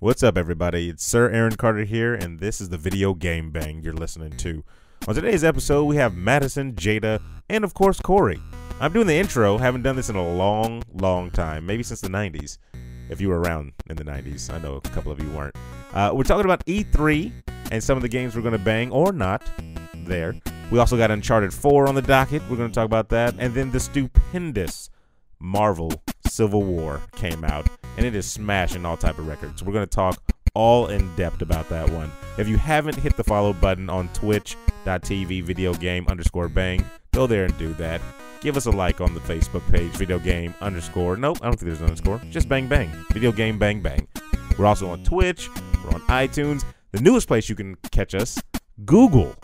What's up, everybody? It's Sir Aaron Carter here, and this is the Video Game Bang you're listening to. On today's episode, we have Madison, Jada, and of course, Corey. I'm doing the intro. Haven't done this in a long time, maybe since the 90s. If you were around in the 90s, I know a couple of you weren't. We're talking about E3 and some of the games we're going to bang or not there. We also got Uncharted 4 on the docket. We're going to talk about that. And then the stupendous Marvel Civil War came out, and it is smashing all type of records. We're going to talk all in depth about that one. If you haven't hit the follow button on twitch.tv/videogame_bang, go there and do that. Give us a like on the Facebook page, videogame_. Nope, I don't think there's an underscore. Just bang bang. Video Game Bang Bang. We're also on Twitch. We're on iTunes. The newest place you can catch us, Google.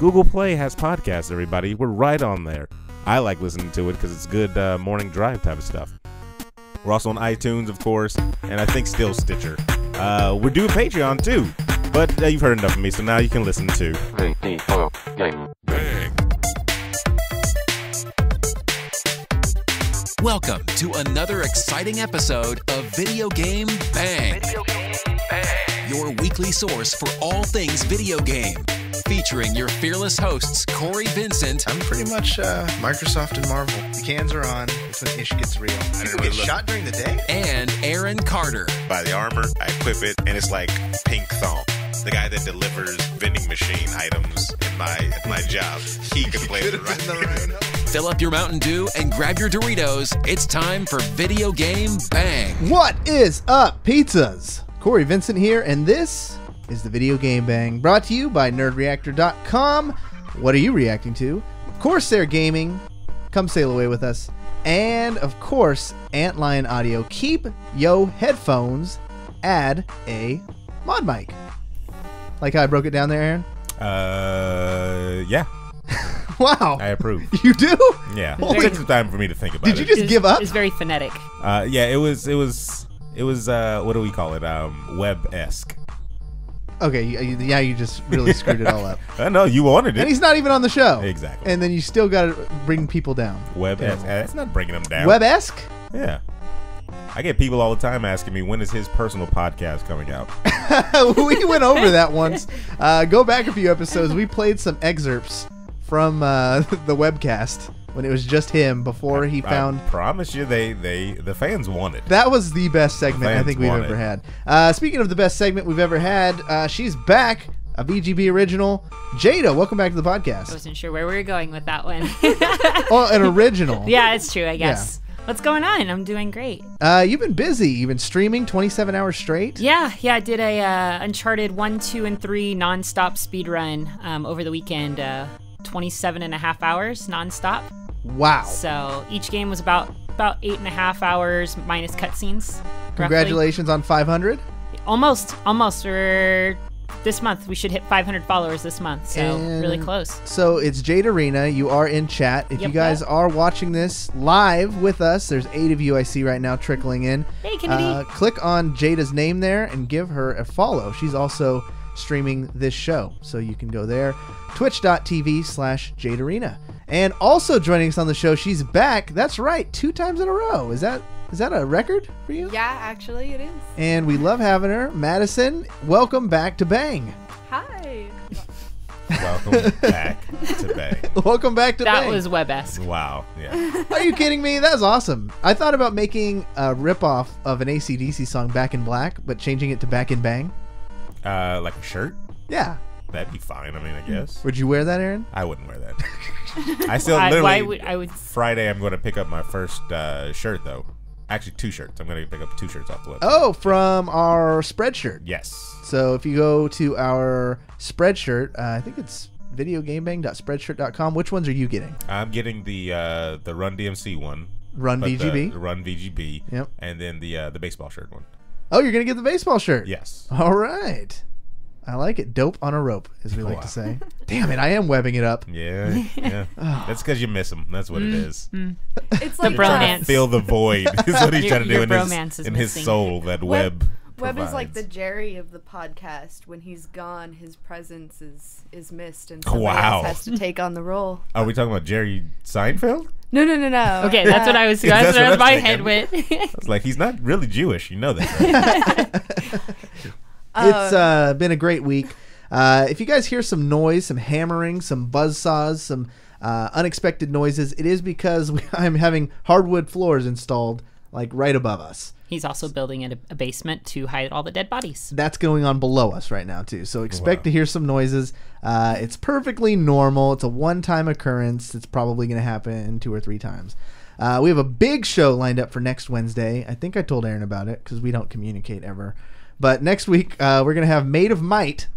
Google Play has podcasts, everybody. We're right on there. I like listening to it because it's good morning drive type of stuff. We're also on iTunes, of course, and I think still Stitcher. We're doing Patreon, too. But you've heard enough of me, so now you can listen to Video Game Bang. Welcome to another exciting episode of Video Game Bang. Video Game Bang. Your weekly source for all things video game. Featuring your fearless hosts, Corey Vincent. I'm pretty much Microsoft and Marvel. The cans are on. It's when ish gets real. I didn't really get shot during the day. And Aaron Carter. Buy the armor, I equip it, and it's like pink thong. The guy that delivers vending machine items in my job, he can play it right. Fill up your Mountain Dew and grab your Doritos. It's time for Video Game Bang. What is up, pizzas? Corey Vincent here, and this is the Video Game Bang, brought to you by NerdReactor.com. What are you reacting to? Corsair Gaming, come sail away with us. And, of course, Antlion Audio. Keep yo headphones. Add a mod mic. Like how I broke it down there, Aaron? Yeah. Wow. I approve. You do? Yeah. It took some time for me to think about it. Did you just give up? It's very phonetic. Yeah, it was what do we call it? Web-esque. Okay, yeah, you just really screwed it all up. I know, you wanted it. And he's not even on the show. Exactly. And then you still got to bring people down. Web-esque. That's not bringing them down. Web-esque? Yeah. I get people all the time asking me, when is his personal podcast coming out? We went over that once. Go back a few episodes. We played some excerpts from the webcast when it was just him before he found... I promise you, the fans want it. That was the best segment I think we've ever had. Speaking of the best segment we've ever had, she's back, a BGB original. Jada, welcome back to the podcast. I wasn't sure where we were going with that one. Oh, an original. Yeah, it's true, I guess. Yeah. What's going on? I'm doing great. You've been busy. You've been streaming 27 hours straight? Yeah. I did a Uncharted 1, 2, and 3 nonstop speedrun over the weekend. 27 and a half hours nonstop. Wow. So each game was about 8.5 hours minus cutscenes. Congratulations on 500. Almost. We're... This month, we should hit 500 followers this month, so and really close. So it's Jade Arena. You are in chat. If you guys are watching this live with us, there's 8 of you I see right now trickling in. Hey, Kennedy. Click on Jada's name there and give her a follow. She's also streaming this show, so you can go there. Twitch.tv/Jade Arena. And also joining us on the show, she's back. That's right, 2 times in a row. Is that a record for you? Yeah, actually it is. And we love having her. Madison, welcome back to Bang. Hi. Welcome back to Bang. Welcome back to Bang. That was web-esque. Wow. Yeah. Are you kidding me? That was awesome. I thought about making a ripoff of an AC/DC song, Back in Black, but changing it to Back in Bang. Like a shirt? Yeah. That'd be fine, I mean, I guess. Would you wear that, Aaron? I wouldn't wear that. I still literally, Friday I'm going to pick up my first shirt, though. Actually, 2 shirts. I'm going to pick up 2 shirts off the website. Oh, from our Spreadshirt. Yes. So if you go to our Spreadshirt, I think it's videogamebang.spreadshirt.com. Which ones are you getting? I'm getting the Run DMC one. Run VGB. The Run VGB. Yep. And then the baseball shirt one. Oh, you're going to get the baseball shirt? Yes. All right. I like it. Dope on a rope, as we like to say. Damn it, I am webbing it up. Yeah. That's because you miss him. That's what it is. It's like bromance. Fill the void. Is what he's trying to do in his soul. That web is like the Jerry of the podcast. When he's gone, his presence is missed, and somebody else has to take on the role. Are we talking about Jerry Seinfeld? No. Okay, that's what I was. That's what my head went. I was like, he's not really Jewish. You know that. Right? It's been a great week. If you guys hear some noise, some hammering, some buzzsaws, some unexpected noises, it is because I'm having hardwood floors installed, like right above us. He's also building a basement to hide all the dead bodies. That's going on below us right now, too. So expect to hear some noises. It's perfectly normal. It's a one-time occurrence. It's probably going to happen 2 or 3 times. We have a big show lined up for next Wednesday. I think I told Aaron about it because we don't communicate ever. But next week, we're going to have Maid of Might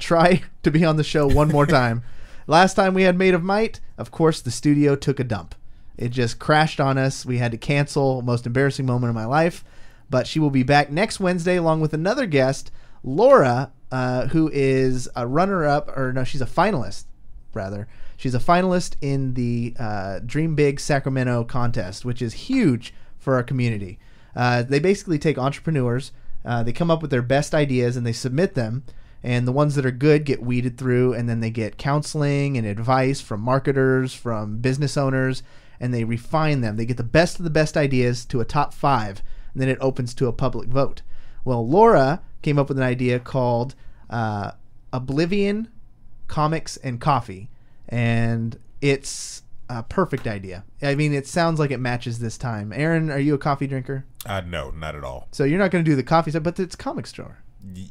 try to be on the show one more time. Last time we had Maid of Might, of course, the studio took a dump. It just crashed on us. We had to cancel. Most embarrassing moment of my life. But she will be back next Wednesday along with another guest, Laura, who is a runner-up, or no, she's a finalist, rather. She's a finalist in the Dream Big Sacramento contest, which is huge for our community. They basically take entrepreneurs. They come up with their best ideas, and they submit them. And the ones that are good get weeded through, and then they get counseling and advice from marketers, from business owners, and they refine them. They get the best of the best ideas to a top 5, and then it opens to a public vote. Well, Laura came up with an idea called Oblivion Comics and Coffee, and it's a perfect idea. I mean, it sounds like it matches this time. Aaron, are you a coffee drinker? No, not at all. So you're not going to do the coffee stuff, but it's comic store.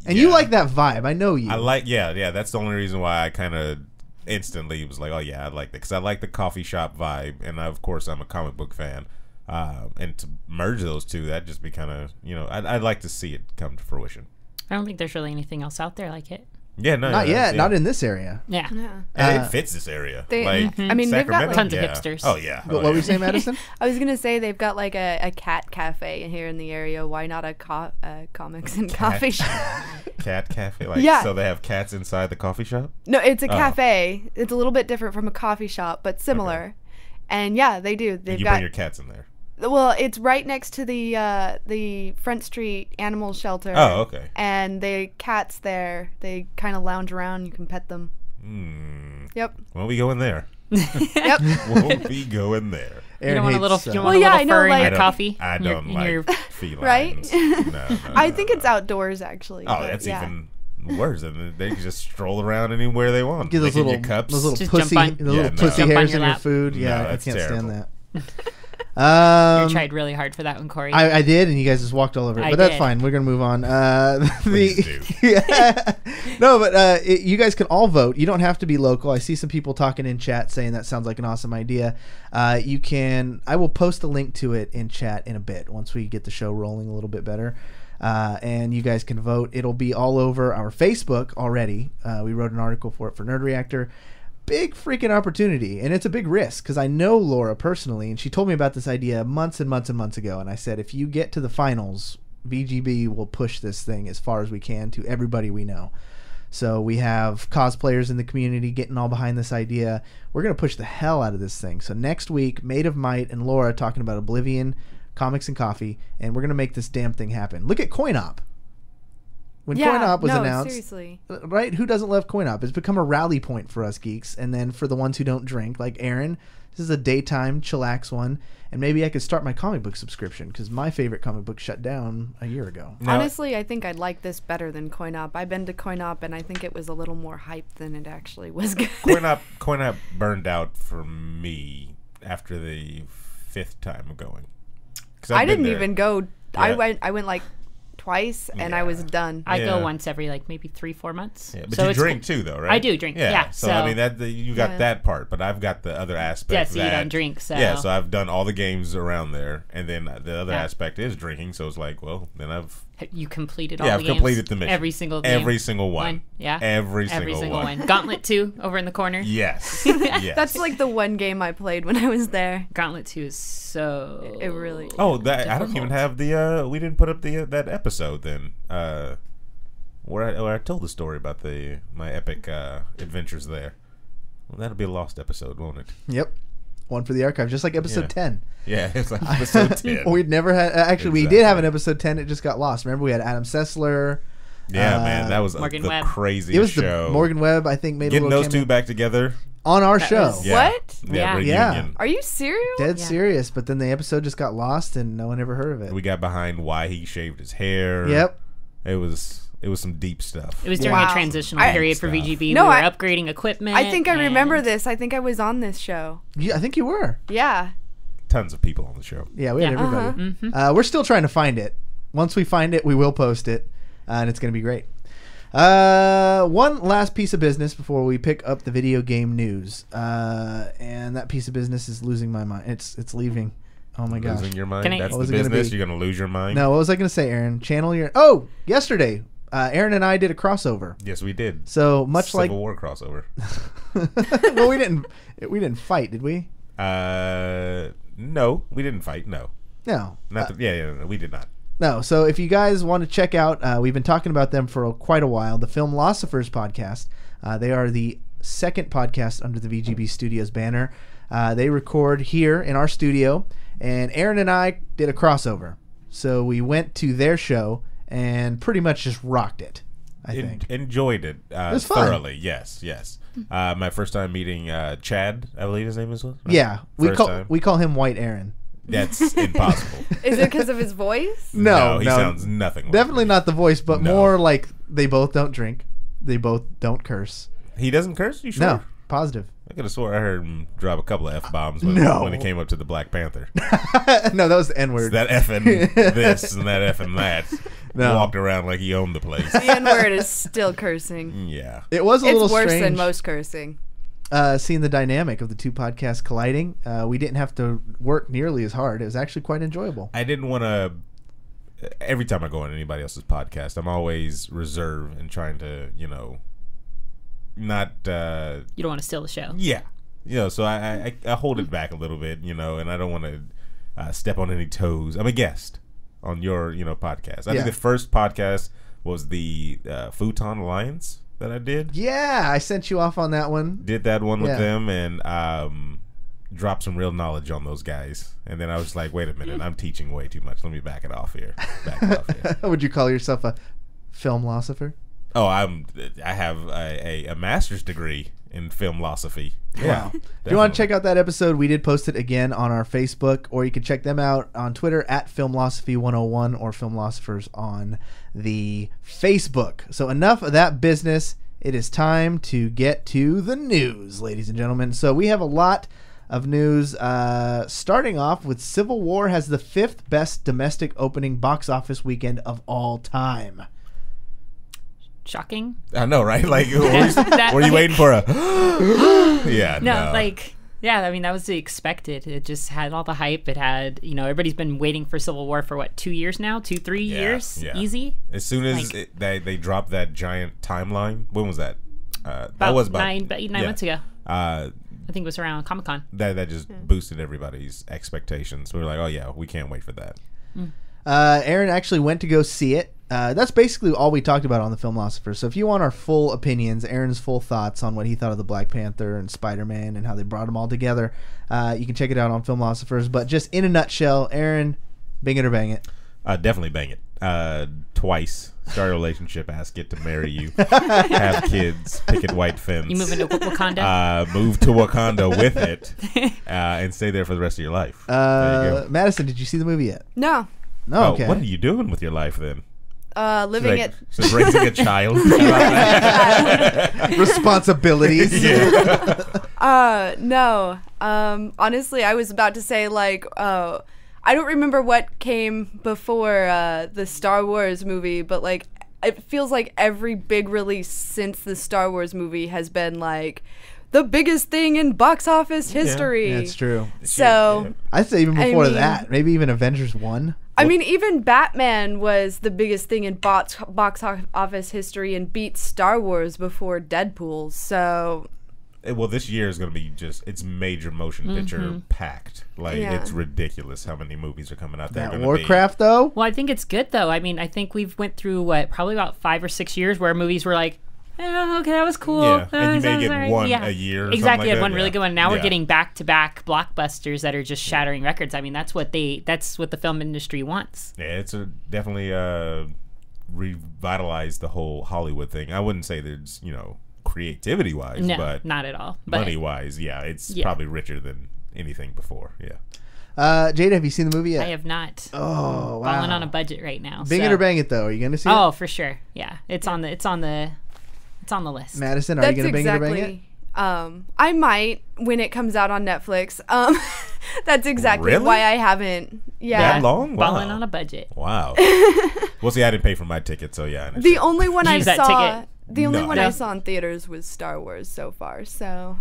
And you like that vibe. I know you. I like, yeah. That's the only reason why I kind of... instantly was like, oh yeah, I like that, because I like the coffee shop vibe, and of course I'm a comic book fan, and to merge those two, that just be kind of, you know, I'd like to see it come to fruition. I don't think there's really anything else out there like it. Not yet. Not in this area. Yeah. And it fits this area. I mean, they've got like, tons of hipsters. What were you saying, Madison? I was gonna say they've got like a cat cafe here in the area. Why not a comics and coffee shop? Cat cafe. Like, yeah. So they have cats inside the coffee shop? No, it's a cafe. It's a little bit different from a coffee shop, but similar. Okay. And yeah, they do. They've got, bring your cats in there. Well, it's right next to the Front Street Animal Shelter. Oh, okay. And the cats there, they kind of lounge around. You can pet them. Mm. Yep. Well, we go in there. Yep. Won't be going there. You don't want a little, fur in your coffee? I don't like felines. Right? No. I think it's outdoors, actually. Oh, that's even... worse, and they can just stroll around anywhere they want. Get those little cups. Those little pussy hairs in your food. Yeah, I can't stand that. You tried really hard for that one, Corey. I did, and you guys just walked all over it. But that's fine. We're gonna move on. You guys can all vote. You don't have to be local. I see some people talking in chat saying that sounds like an awesome idea. You can. I will post a link to it in chat in a bit once we get the show rolling a little bit better. And you guys can vote. It'll be all over our Facebook already. We wrote an article for it for Nerd Reactor. Big freaking opportunity, and it's a big risk because I know Laura personally, and she told me about this idea months and months and months ago, and I said, if you get to the finals, VGB will push this thing as far as we can to everybody we know. So we have cosplayers in the community getting all behind this idea. We're going to push the hell out of this thing. So next week, Maid of Might and Laura talking about Oblivion, Comics and Coffee, and we're going to make this damn thing happen. Look at CoinOp. When CoinOp was announced, seriously. Right? Who doesn't love CoinOp? It's become a rally point for us geeks, and then for the ones who don't drink, like Aaron, this is a daytime chillax one, and maybe I could start my comic book subscription because my favorite comic book shut down a year ago. Now, honestly, I think I'd like this better than CoinOp. I've been to CoinOp, and I think it was a little more hype than it actually was. Good. CoinOp burned out for me after the 5th time of going. I didn't even go. Yeah. I went like twice, and I was done. I go once every like maybe 3-4 months. Yeah, but so you drink too, though, right? I do drink. Yeah. So I mean, you got that part, but I've got the other aspect. Yeah, so you don't drink. So so I've done all the games around there, and then the other aspect is drinking. So it's like, well, then I've completed all the games. Yeah, I've completed the mission. Every single game. Every single one. Yeah. Every single one. Gauntlet 2 over in the corner. Yes. That's like the one game I played when I was there. Gauntlet 2 is so... It really... Oh, that, I don't even have the... we didn't put up the that episode then. Where I told the story about my epic adventures there. Well, that'll be a lost episode, won't it? Yep. One for the archive, just like episode 10. Yeah, it's like episode 10. We'd never had... Actually, we did have an episode 10. It just got lost. Remember, we had Adam Sessler. Yeah, man. That was Morgan Webb. Crazy show. It was Morgan Webb, I think, made a little cameo. Getting those two back together. on our show. Yeah. What? Yeah. Yeah. Are you serious? Dead serious. But then the episode just got lost and no one ever heard of it. We got behind why he shaved his hair. Yep. It was some deep stuff. It was during a transitional period for VGB. No, we were upgrading equipment. I think I remember this. I think I was on this show. Yeah, I think you were. Yeah. Tons of people on the show. Yeah, we had everybody. Mm-hmm. We're still trying to find it. Once we find it, we will post it, and it's going to be great. One last piece of business before we pick up the video game news, and that piece of business is losing my mind. It's leaving. Oh my gosh. Losing your mind? That's the business? You're going to lose your mind? No, what was I going to say, Aaron? Channel your... Oh, yesterday, Aaron and I did a crossover. Yes, we did. So much like... Civil War crossover. Well, we didn't fight, did we? No, we didn't fight, no. No. Not no, we did not. No, so if you guys want to check out, we've been talking about them for quite a while, the Film Philosophers podcast. They are the second podcast under the VGB Studios banner. They record here in our studio, and Aaron and I did a crossover. So we went to their show and pretty much just rocked it, I think. Enjoyed it, it was fun. Thoroughly, yes, yes. My first time meeting Chad, I believe his name is. Right? Yeah, we call him White Aaron. That's impossible. Is it because of his voice? No, he sounds nothing like definitely me. Not the voice, but more like they both don't drink. They both don't curse. He doesn't curse? You sure? No, positive. I could have swore I heard him drop a couple of F-bombs when it came up to the Black Panther. No, that was the N-word. It's that effing this and that effing that. No. Walked around like he owned the place. The N-word is still cursing. Yeah. It was a little strange. It's worse than most cursing. Seeing the dynamic of the two podcasts colliding, we didn't have to work nearly as hard. It was actually quite enjoyable. I didn't want to... Every time I go on anybody else's podcast, I'm always reserved and trying to, you know, not... you don't want to steal the show. Yeah. You know, so I hold it back a little bit, you know, and I don't want to step on any toes. I'm a guest on your, you know, podcast. I think the first podcast was the Futon Alliance that I did. Yeah, I sent you off on that one. Did that one with them and dropped some real knowledge on those guys. And then I was like, wait a minute, I'm teaching way too much. Let me back it off here. Would you call yourself a film philosopher? Oh, I have a master's degree in film philosophy. Wow. If you want to check out that episode, we did post it again on our Facebook, or you can check them out on Twitter at FilmPhilosophers101 or FilmPhilosophers on the Facebook. So enough of that business. It is time to get to the news, ladies and gentlemen. So we have a lot of news, starting off with Civil War has the 5th best domestic opening box office weekend of all time. Shocking. I know, right? Like, were you waiting for a... Yeah, no. Like, yeah, I mean, that was the expected. It just had all the hype. It had, you know, everybody's been waiting for Civil War for, what, 2 years now? Two, 3 years? Yeah. Easy? As soon as they dropped that giant timeline, when was that? That was about nine months ago. I think it was around Comic-Con. That just boosted everybody's expectations. We were like, oh, yeah, we can't wait for that. Mm. Aaron actually went to go see it. That's basically all we talked about on the Film Philosophers. So if you want our full opinions, Aaron's full thoughts on what he thought of the Black Panther and Spider-Man and how they brought them all together, you can check it out on Film Philosophers. But just in a nutshell, Aaron, bing it or bang it? Definitely bang it. Twice. Start a relationship, ask it to marry you, have kids, picket white fence. You move into Wakanda? Move to Wakanda with it and stay there for the rest of your life. There you go. Madison, did you see the movie yet? No. No, oh, okay. What are you doing with your life then? Living it. So raising a child. Responsibilities. Yeah. No. Honestly, I was about to say, like, I don't remember what came before the Star Wars movie, but, like, it feels like every big release since the Star Wars movie has been, like, the biggest thing in box office history. Yeah, that's true. So I'd say even before that, maybe even Avengers 1. I mean, even Batman was the biggest thing in box office history and beat Star Wars before Deadpool, so... Well, this year is going to be just, it's major motion picture packed. Like, it's ridiculous how many movies are coming out there. That Warcraft, though? Well, I think it's good, though. I mean, I think we've went through, what, probably about 5 or 6 years where movies were like, oh, okay, that was cool. Yeah. And you may get one a year. Exactly, had one really good one. Now we're getting back-to-back blockbusters that are just shattering records. I mean, that's what the film industry wants. Yeah, it's definitely revitalized the whole Hollywood thing. I wouldn't say there's, you know, creativity wise, no, but not at all. But money wise, yeah, it's probably richer than anything before. Yeah. Jade, have you seen the movie yet? I have not. Oh, wow. Falling on a budget right now. Bing it or bang it, though. Are you going to see it? Oh, for sure. Yeah, it's on the list. Madison, are you going to bang it or bang it? I might when it comes out on Netflix. That's exactly why I haven't. Yeah. That long? Wow. Falling on a budget. Wow. Well, see, I didn't pay for my ticket, so yeah. The only one I saw. The only one I saw in theaters was Star Wars so far. So.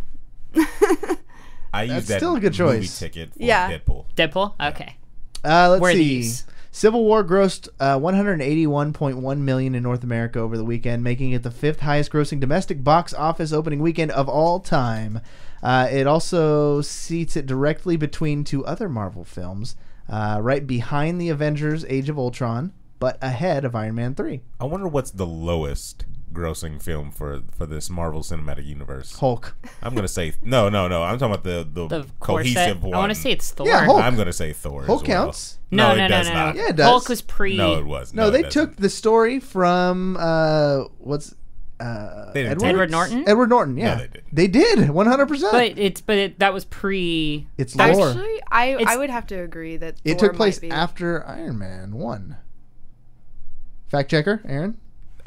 That's still a good choice. Ticket for Deadpool. Deadpool? Okay. Let's see. These? Civil War grossed $181.1 million in North America over the weekend, making it the 5th highest grossing domestic box office opening weekend of all time. It also seats it directly between two other Marvel films, right behind the Avengers Age of Ultron, but ahead of Iron Man 3. I wonder what's the lowest grossing film for this Marvel Cinematic Universe. Hulk. I'm gonna say no. I'm talking about the cohesive one. I want to say it's Thor. Yeah, Hulk. I'm gonna say Thor. Hulk as well. Counts. No, it does not. Yeah, it does. Hulk was pre. No, it was. No, they took the story from Edward Norton. Edward Norton. Yeah, no, they did. 100%. But that was pre. It's lore. Actually, I would have to agree that it took place after Iron Man 1. Fact checker, Aaron.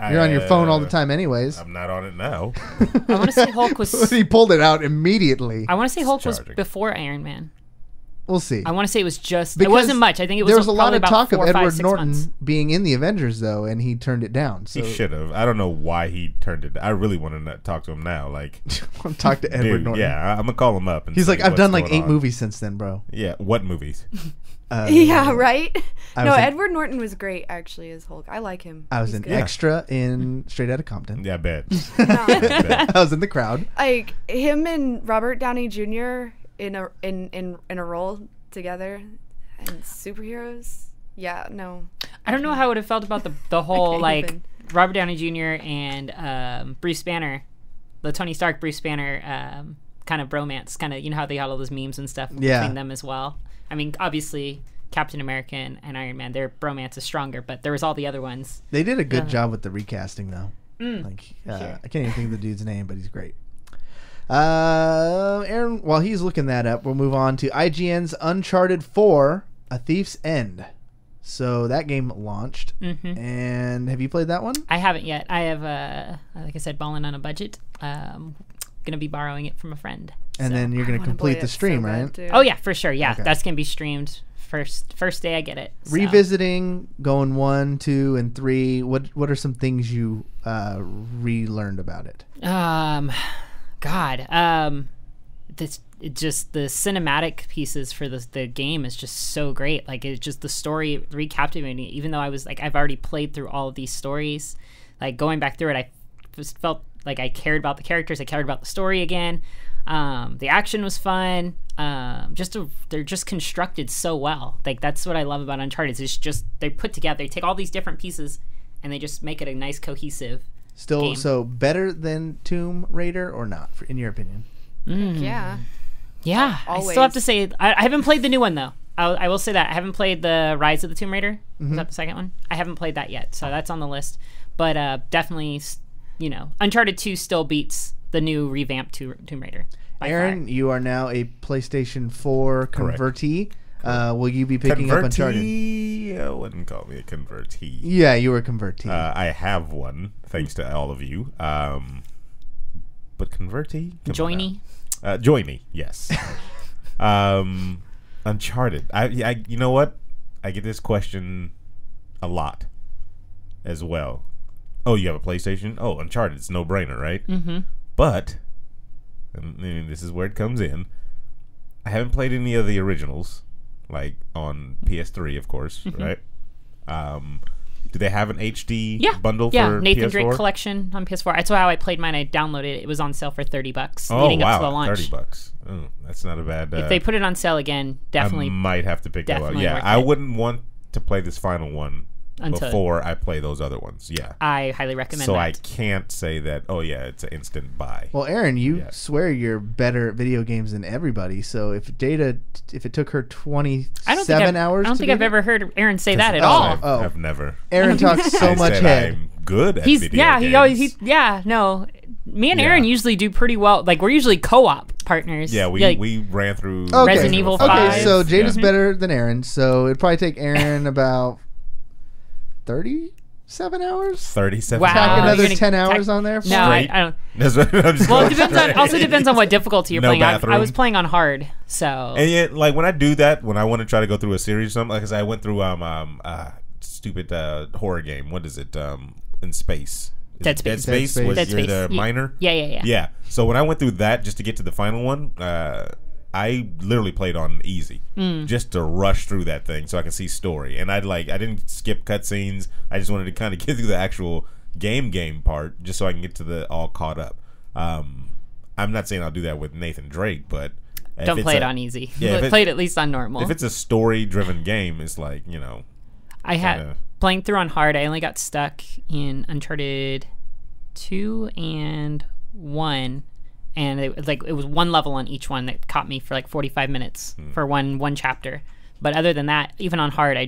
You're on your phone all the time anyways. I'm not on it now. I want to say Hulk was... He pulled it out immediately. I want to say Hulk was before Iron Man. We'll see. I want to say it was just... Because it wasn't much. I think it was probably about 4 or 5, 6 months. There was a lot of talk of Edward Norton being in the Avengers, though, and he turned it down. So. He should have. I don't know why he turned it down. I really want to talk to him now. Like, talk to Edward Norton. Yeah, I'm going to call him up. And he's like, I've done like 8 movies since then, bro. Yeah, what movies? Yeah, right? No, Edward Norton was great, actually, as Hulk. I like him. I was an extra in Straight Outta Compton. Yeah, I bet. I was in the crowd. Like, him and Robert Downey Jr. in a role together and superheroes. Yeah, no. I don't know how I would have felt about the whole, like, Robert Downey Jr. and Bruce Banner, the Tony Stark, Bruce Banner kind of bromance, kind of, you know how they had all those memes and stuff between them as well. I mean, obviously, Captain America and Iron Man, their bromance is stronger, but there was all the other ones. They did a good job with the recasting, though. I can't even think of the dude's name, but he's great. Aaron, while he's looking that up, we'll move on to IGN's Uncharted 4, A Thief's End. So that game launched. And have you played that one? I haven't yet. I have, like I said, balling on a budget. Going to be borrowing it from a friend. And then you're going to complete the stream, right? Oh, yeah, for sure. Yeah, that's going to be streamed first day I get it. So. Revisiting, going 1, 2, and 3, what are some things you relearned about it? Just the cinematic pieces for the game is just so great. Like, it's just the story recaptivating me. Even though I was like, I've already played through all of these stories, like going back through it, I just felt like I cared about the characters. I cared about the story again. The action was fun. They're just constructed so well. Like, that's what I love about Uncharted. It's just they put together. They take all these different pieces and they just make it a nice cohesive. Still, game. So better than Tomb Raider or not, in your opinion? Yeah, yeah. Always. I still have to say I haven't played the new one though. I will say that I haven't played the Rise of the Tomb Raider. Is that the second one? I haven't played that yet, so that's on the list. But definitely, you know, Uncharted 2 still beats the new revamped Tomb Raider. Aaron, you are now a PlayStation 4 convertee. Will you be picking up Uncharted? I wouldn't call me a convertee. Yeah, you were a convertee. I have one, thanks to all of you. But convertee? Joiny? Joiny, yes. Uncharted. You know what? I get this question a lot as well. Oh, you have a PlayStation? Oh, Uncharted. It's a no-brainer, right? But, and this is where it comes in, I haven't played any of the originals, like on PS3, of course, right? Do they have an HD bundle for Nathan PS4? Drake collection on PS4. That's how I played mine. I downloaded it. It was on sale for $30 leading up to the launch. $30. Oh, that's not a bad... if they put it on sale again, definitely... I might have to pick that up. Yeah, I wouldn't want to play this final one before I play those other ones. Yeah, I highly recommend that. So I can't say that, oh yeah, it's an instant buy. Well, Aaron, you swear you're better at video games than everybody. So if it took her 27 hours, I don't think I've ever heard Aaron say that at all. I've never. Aaron talks so much head. I'm good at video games. Yeah, he always, me and Aaron usually do pretty well. Like, we're usually co-op partners. Yeah, we ran through Resident Evil 5. Okay, so Jade is better than Aaron, so it'd probably take Aaron about 37 hours? 37 hours. Wow. Another 10 hours on there? No, I don't. Well, it depends on, also depends on what difficulty you're playing on. I was playing on hard, so. And yet, like, when I do that, when I want to try to go through a series or something, like I went through stupid horror game. What is it? In space. Dead Space. You're the miner. Yeah. So when I went through that just to get to the final one, I literally played on easy just to rush through that thing so I could see story. And I didn't skip cutscenes. I just wanted to kind of get through the actual game part just so I can get to the all caught up. I'm not saying I'll do that with Nathan Drake, but don't play it on easy. Yeah, play it at least on normal. If it's a story driven game, it's like, you know, I had playing through on hard. I only got stuck in Uncharted 2 and 1. And it was one level on each one that caught me for like 45 minutes for one chapter. But other than that, even on hard, I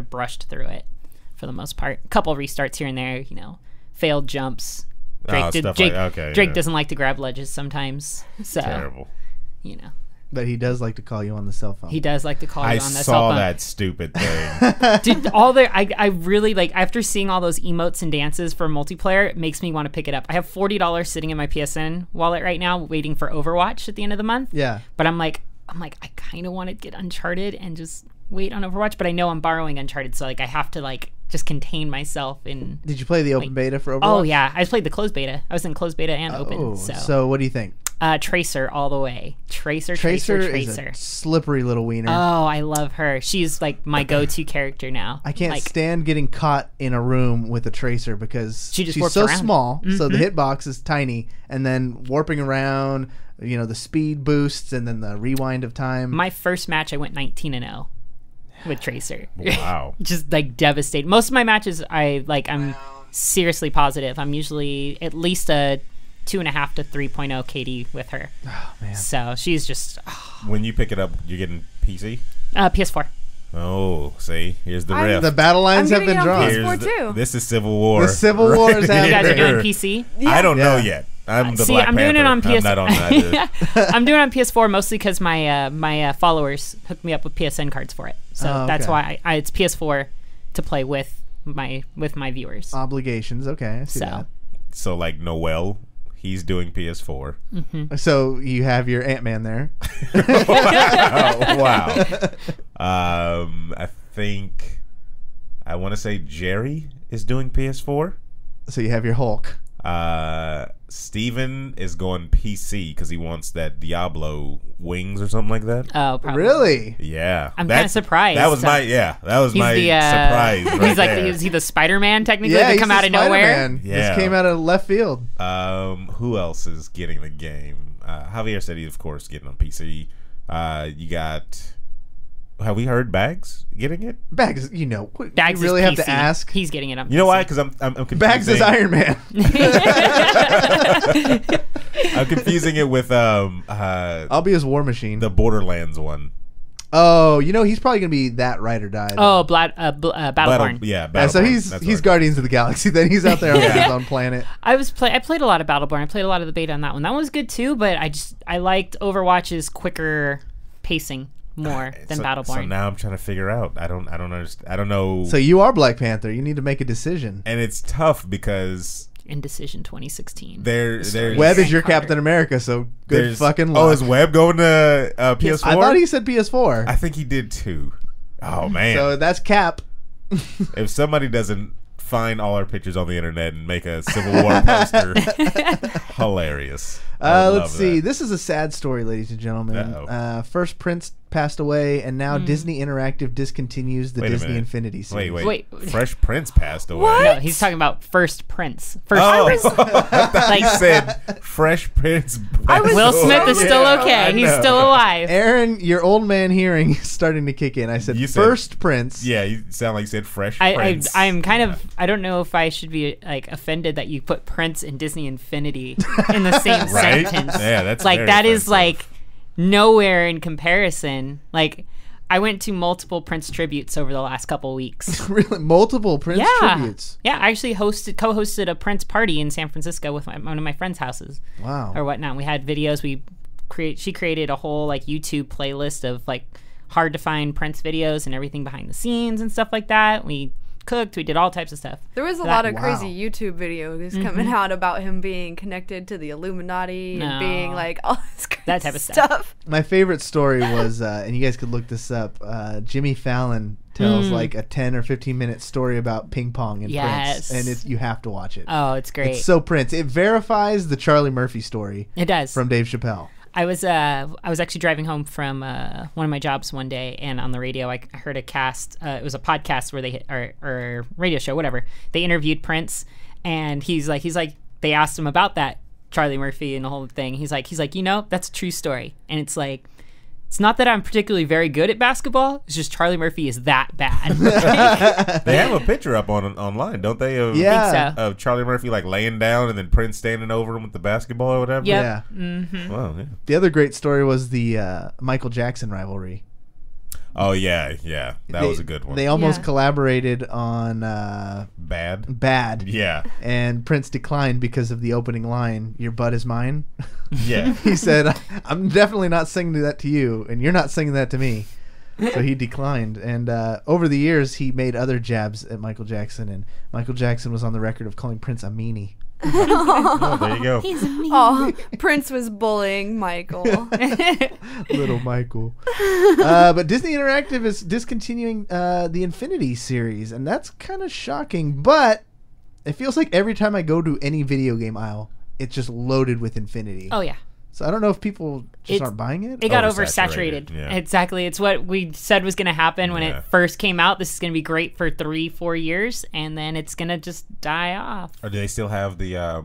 brushed through it for the most part. A couple restarts here and there, you know, failed jumps. Drake doesn't like to grab ledges sometimes. So, terrible. You know. But he does like to call you on the cell phone. He does like to call you on the cell phone. I saw that stupid thing. I really, like, after seeing all those emotes and dances for multiplayer, it makes me want to pick it up. I have $40 sitting in my PSN wallet right now waiting for Overwatch at the end of the month. Yeah. But I'm like, I kind of want to get Uncharted and just wait on Overwatch, but I know I'm borrowing Uncharted, so, like, I have to, like, just contain myself in... Did you play the open beta for Overwatch? Oh, yeah. I played the closed beta. I was in closed beta and open, so... So what do you think? Tracer all the way. Tracer is a slippery little wiener. Oh, I love her. She's like my go-to character now. I can't stand getting caught in a room with a Tracer because she's so small, so the hitbox is tiny, and then warping around, you know, the speed boosts and then the rewind of time. My first match, I went 19-0 with Tracer. Wow. Just like devastated. Most of my matches, I'm seriously positive. I'm usually at least a 2.5 to 3.0 KD with her. Oh, man. So she's just... Oh. When you pick it up, you're getting PC? PS4. Oh, see? Here's the rift. The battle lines have been drawn. PS4 too. This is Civil War. The Civil War is happening. You guys are doing PC? Yeah. I don't know yet. I'm the Black Panther. Doing it on PS4. I'm not on that. I'm doing it on PS4 mostly because my followers hooked me up with PSN cards for it. So that's why it's PS4 to play with my viewers. Obligations. Okay, I see that. So like Noel... He's doing PS4. So you have your Ant-Man there. Wow. I think I want to say Jerry is doing PS4. So you have your Hulk. Steven is going PC because he wants that Diablo Wings or something like that. Oh, probably. Really? Yeah. I'm kind of surprised. That was my surprise. Right he's like, is he the Spider-Man technically that come out of nowhere? Yeah. Just came out of left field. Who else is getting the game? Javier said he's, of course, getting on PC. You got... Have we heard Bags getting it? Bags, you know, Bags you really have to ask. He's getting it on PC. You know why? Because I'm confusing. Bags is Iron Man. I'm confusing it with I'll be his War Machine. The Borderlands one. Oh, you know he's probably gonna be that ride or die. Oh, Battleborn. Yeah, Battleborn. Yeah, so he's Guardians of the Galaxy. Then he's out there on his own planet. I played a lot of Battleborn. I played a lot of the beta on that one. That one was good too, but I liked Overwatch's quicker pacing. More than Battleborn. So now I'm trying to figure out. I don't understand. I don't know. So you are Black Panther. You need to make a decision. And it's tough because Indecision 2016. There's Webb is your Captain America. So good fucking luck. Oh, is Webb going to PS4? I thought he said PS4. I think he did too. Oh man. So that's Cap. If somebody doesn't find all our pictures on the internet and make a Civil War poster. Hilarious. Let's see. This is a sad story, ladies and gentlemen. First Prince passed away, and now Disney Interactive discontinues the Disney Infinity series. Wait. Fresh Prince passed away. What? No, he's talking about First Prince. I thought he said Fresh Prince. Will Smith is still okay. He's still alive. Aaron, your old man hearing is starting to kick in. I said First Prince. Yeah, you sound like you said Fresh Prince. I'm kind of, I don't know if I should be like offended that you put Prince and Disney Infinity in the same sentence. Yeah, that's like that is like nowhere in comparison. Like I went to multiple Prince tributes over the last couple weeks. Really? Multiple Prince tributes? Yeah, I actually co-hosted a Prince party in San Francisco with one of my friends' houses. Wow. Or whatnot. We had videos. She created a whole like YouTube playlist of like hard to find Prince videos and everything behind the scenes and stuff like that. We cooked, we did all types of stuff. There was a lot of crazy YouTube videos coming out about him being connected to the Illuminati and being like all this crazy type of stuff. My favorite story was, and you guys could look this up, Jimmy Fallon tells like a 10 or 15 minute story about ping pong and Prince, and it's, you have to watch it. Oh, it's great. It's so Prince. It verifies the Charlie Murphy story. It does. From Dave Chappelle. I was actually driving home from one of my jobs one day, and on the radio I heard a cast. It was a podcast where they or radio show, whatever. They interviewed Prince, and he's like they asked him about that Charlie Murphy and the whole thing. He's like you know, that's a true story, and it's like, it's not that I'm particularly very good at basketball. It's just Charlie Murphy is that bad. They have a picture up online, don't they? Of Charlie Murphy like laying down and then Prince standing over him with the basketball or whatever. Yep. Yeah. Mm-hmm. Wow, yeah. The other great story was the Michael Jackson rivalry. Oh yeah, yeah, that was a good one. They almost collaborated on Bad. Yeah, and Prince declined because of the opening line, "Your butt is mine." Yeah, he said, "I'm definitely not singing that to you, and you're not singing that to me." So he declined, and over the years he made other jabs at Michael Jackson, and Michael Jackson was on the record of calling Prince a meanie. Oh, there you go. He's a meanie. Oh, Prince was bullying Michael. Little Michael. But Disney Interactive is discontinuing the Infinity series, and that's kind of shocking, but it feels like every time I go to any video game aisle, it's just loaded with Infinity. Oh, yeah. So I don't know if people just aren't buying it. It got oversaturated. Yeah. Exactly. It's what we said was going to happen when it first came out. This is going to be great for 3-4 years, and then it's going to just die off. Or do they still have the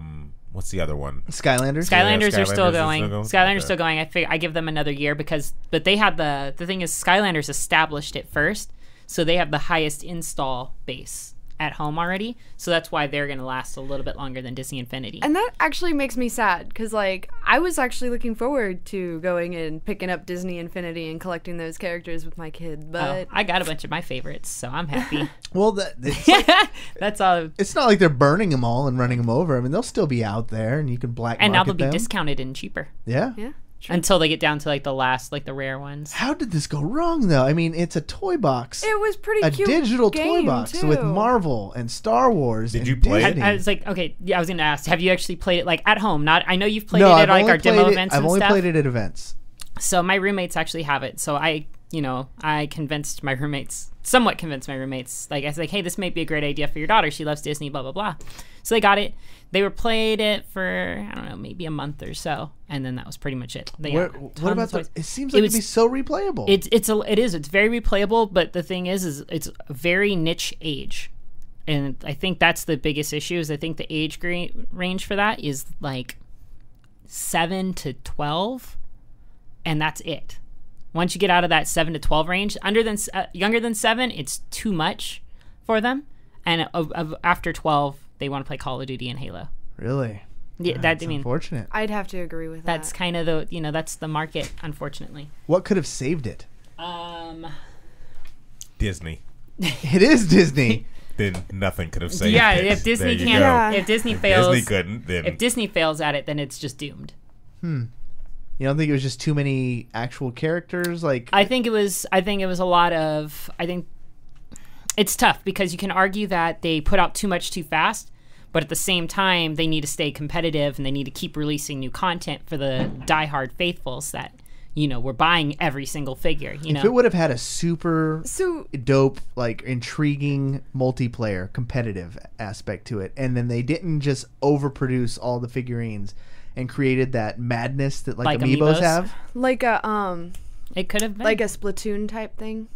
what's the other one? Skylanders. Skylanders are still going. Skylanders still going. I give them another year but they had the thing is Skylanders established it first, so they have the highest install base at home already, so that's why they're going to last a little bit longer than Disney Infinity. And that actually makes me sad, because like I was actually looking forward to going and picking up Disney Infinity and collecting those characters with my kid, but I got a bunch of my favorites, so I'm happy. Well, like, that's all. It's not like they're burning them all and running them over. I mean, they'll still be out there, and you can black market them. And now they'll be discounted and cheaper. Yeah. Yeah. True. Until they get down to like the last, like the rare ones. How did this go wrong though? I mean, it's a toy box. It was pretty cute. A digital toy box too, with Marvel and Star Wars. Did you play it? I was like, okay, yeah, I was gonna ask, have you actually played it like at home? Not, I know you've played it at like our demo events and stuff. I've only played it at events. So my roommates actually have it. So I convinced my roommates, somewhat convinced my roommates. Like I was like, hey, this might be a great idea for your daughter. She loves Disney, blah blah blah. So they got it. They played it for, I don't know, maybe a month or so, and then that was pretty much it. What about the? It seems like it'd be so replayable. It's very replayable, but the thing is it's a very niche age, and I think that's the biggest issue. Is I think the age range for that is like 7 to 12, and that's it. Once you get out of that 7 to 12 range, younger than 7, it's too much for them, and after 12. They want to play Call of Duty and Halo. Really? Yeah, that's unfortunate. I'd have to agree with that. That's kind of the, you know, that's the market, unfortunately. What could have saved it? Disney. It is Disney. Then nothing could have saved it. If Disney if Disney fails at it, then it's just doomed. Hmm. You don't think it was just too many actual characters? Like, I think it was a lot of, it's tough because you can argue that they put out too much too fast, but at the same time, they need to stay competitive and they need to keep releasing new content for the diehard faithfuls that, you know, were buying every single figure. You know? If it would have had a super dope, like intriguing multiplayer competitive aspect to it, and then they didn't just overproduce all the figurines and created that madness that like Amiibos have, like a it could have been like a Splatoon type thing.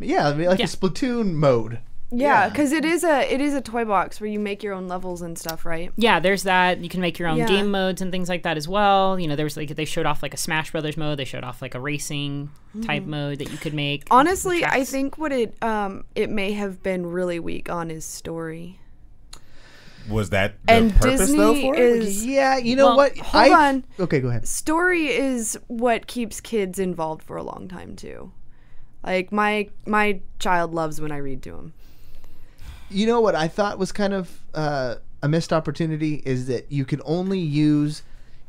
Yeah, I mean, like a Splatoon mode. Yeah, because it is a toy box where you make your own levels and stuff, right? Yeah, there's that. You can make your own game modes and things like that as well. You know, there was like, they showed off like a Smash Brothers mode. They showed off like a racing type mode that you could make. Honestly, I think what it may have been really weak on is story. Was that the purpose Disney though for it? Yeah, you know what? Hold on. Okay, go ahead. Story is what keeps kids involved for a long time too. Like, my child loves when I read to him. You know what I thought was kind of a missed opportunity is that you could only use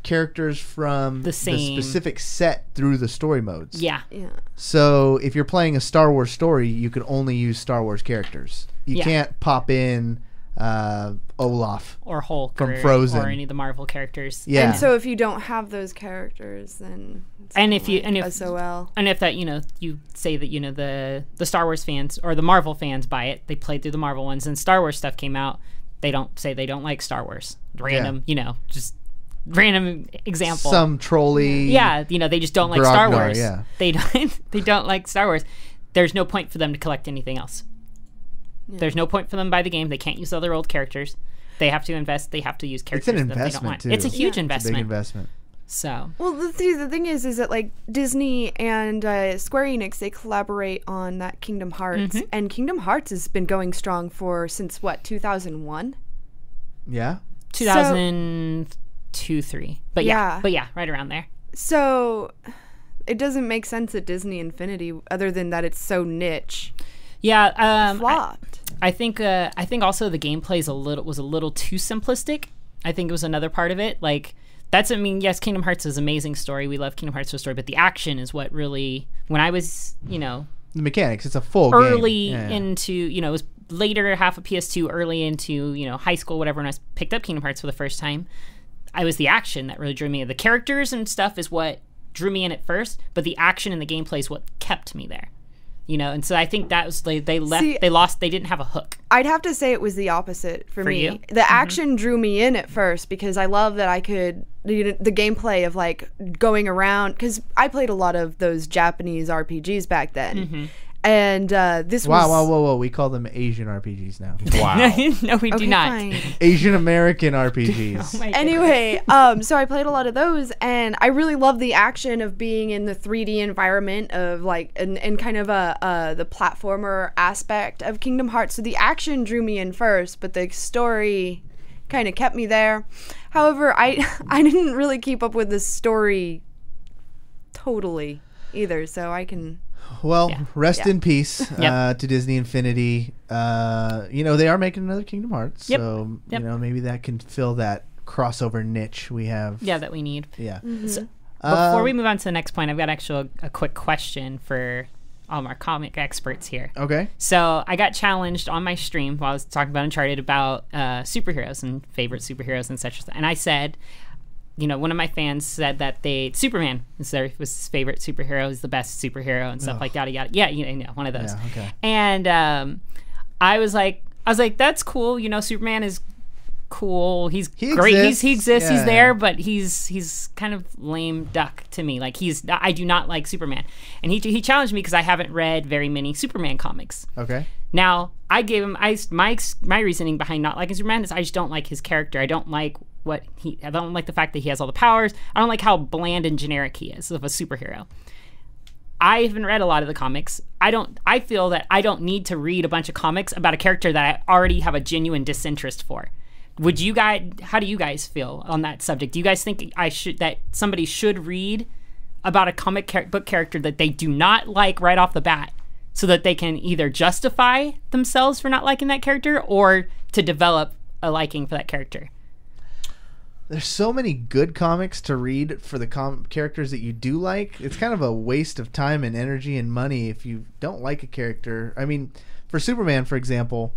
characters from the specific set through the story modes. Yeah. Yeah. So if you're playing a Star Wars story, you can only use Star Wars characters. You can't pop in Olaf or Hulk from Frozen or any of the Marvel characters. Yeah. And so if you don't have those characters, then it's and if you say that the Star Wars fans or the Marvel fans buy it, they played through the Marvel ones, and Star Wars stuff came out, they don't say they don't like Star Wars. Random, just random example. Some trolley. Yeah, they just don't like Star Wars. Yeah. They don't like Star Wars. There's no point for them to collect anything else. Yeah. There's no point for them to buy the game. They can't use other old characters. They have to invest. They have to use characters that they don't want. It's an investment, too. It's a huge investment. It's a big investment. So. Well, the thing is that like Disney and Square Enix, they collaborate on that Kingdom Hearts, and Kingdom Hearts has been going strong since what, 2001? Yeah. 2002, 2003, but right around there. So, it doesn't make sense at Disney Infinity, other than that it's so niche. Yeah, flopped. I think also the gameplay was a little too simplistic. I think it was another part of it. Like yes, Kingdom Hearts is an amazing story. We love Kingdom Hearts for a story, but the action is what really. When I was, the mechanics. It's a full early game. Into it was later half of PS2, early into high school, whatever. When I picked up Kingdom Hearts for the first time, it was the action that really drew me in. The characters and stuff is what drew me in at first, but the action and the gameplay is what kept me there. And so I think that was they didn't have a hook. I'd have to say it was the opposite for me. You? The action drew me in at first because I love that I could the gameplay of like going around, because I played a lot of those Japanese RPGs back then. And this was... Wow, wow, whoa, whoa. We call them Asian RPGs now. Wow. No, we do not. Fine. Asian American RPGs. Oh anyway, so I played a lot of those, and I really love the action of being in the 3D environment of, like, and kind of the platformer aspect of Kingdom Hearts. So the action drew me in first, but the story kind of kept me there. However, I didn't really keep up with the story totally either, so I can... Well, rest in peace to Disney Infinity. They are making another Kingdom Hearts, so maybe that can fill that crossover niche we have. Yeah, that we need. Yeah. So, before we move on to the next point, I've got actually a quick question for all of our comic experts here. Okay. So I got challenged on my stream while I was talking about Uncharted about superheroes and favorite superheroes and such, and I said. One of my fans said that Superman was his favorite superhero, is the best superhero and stuff like that. Yeah, one of those. Yeah, okay. And I was like, that's cool. Superman is cool. He's great. He exists. Yeah. He's there, but he's kind of lame duck to me. Like I do not like Superman. And he challenged me because I haven't read very many Superman comics. Okay. Now I gave him my reasoning behind not liking Superman is I just don't like his character. I don't like. I don't like the fact that he has all the powers. I don't like how bland and generic he is of a superhero. I haven't read a lot of the comics. I feel that I don't need to read a bunch of comics about a character that I already have a genuine disinterest for. How do you guys feel on that subject? Do you guys think that somebody should read about a comic book character that they do not like right off the bat, so that they can either justify themselves for not liking that character or to develop a liking for that character? There's so many good comics to read for the characters that you do like. It's kind of a waste of time and energy and money if you don't like a character. I mean, for Superman, for example,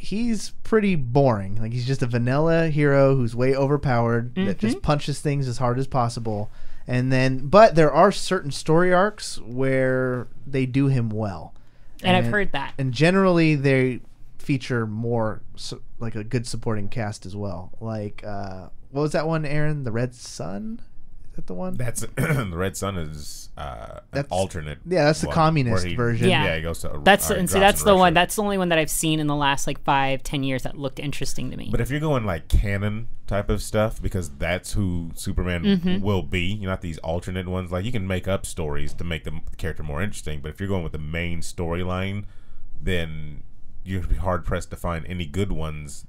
he's pretty boring. Like, he's just a vanilla hero who's way overpowered, that just punches things as hard as possible. And then, but there are certain story arcs where they do him well. And I've heard that. And generally, they feature more like a good supporting cast as well. Like what was that one, Aaron? The Red Sun? Is that the one? That's the Red Sun is an alternate. Yeah, that's the communist version. Yeah, he goes to. That's the one. That's the only one that I've seen in the last like 5-10 years that looked interesting to me. But if you're going like canon type of stuff, because that's who Superman will be, not these alternate ones. Like you can make up stories to make the character more interesting, but if you're going with the main storyline, then you'd be hard-pressed to find any good ones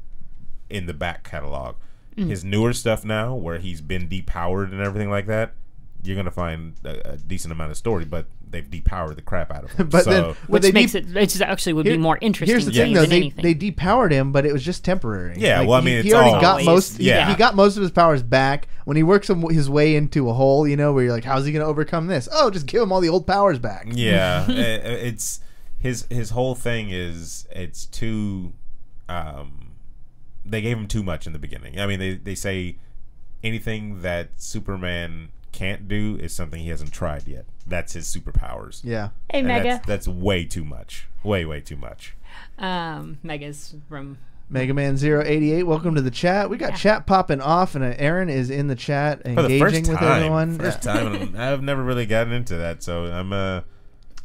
in the back catalog. His newer stuff now, where he's been depowered and everything like that, you're gonna find a decent amount of story, but they've depowered the crap out of him. But so, then, which they makes it, which actually would be more interesting. Here's the thing, though, they depowered him, but it was just temporary. Yeah, like, well, I mean, he already got most. Yeah, he got most of his powers back when he works his way into a hole. You know, where you're like, how's he gonna overcome this? Oh, just give him all the old powers back. Yeah, it's his whole thing is it's too. They gave him too much in the beginning. I mean, they say anything that Superman can't do is something he hasn't tried yet. That's his superpowers. Yeah. Hey, and Mega. That's way too much. Way too much. Mega's from Mega Man 088. Welcome to the chat. We got chat popping off, and Aaron is in the chat engaging with everyone. First time. I've never really gotten into that, so I'm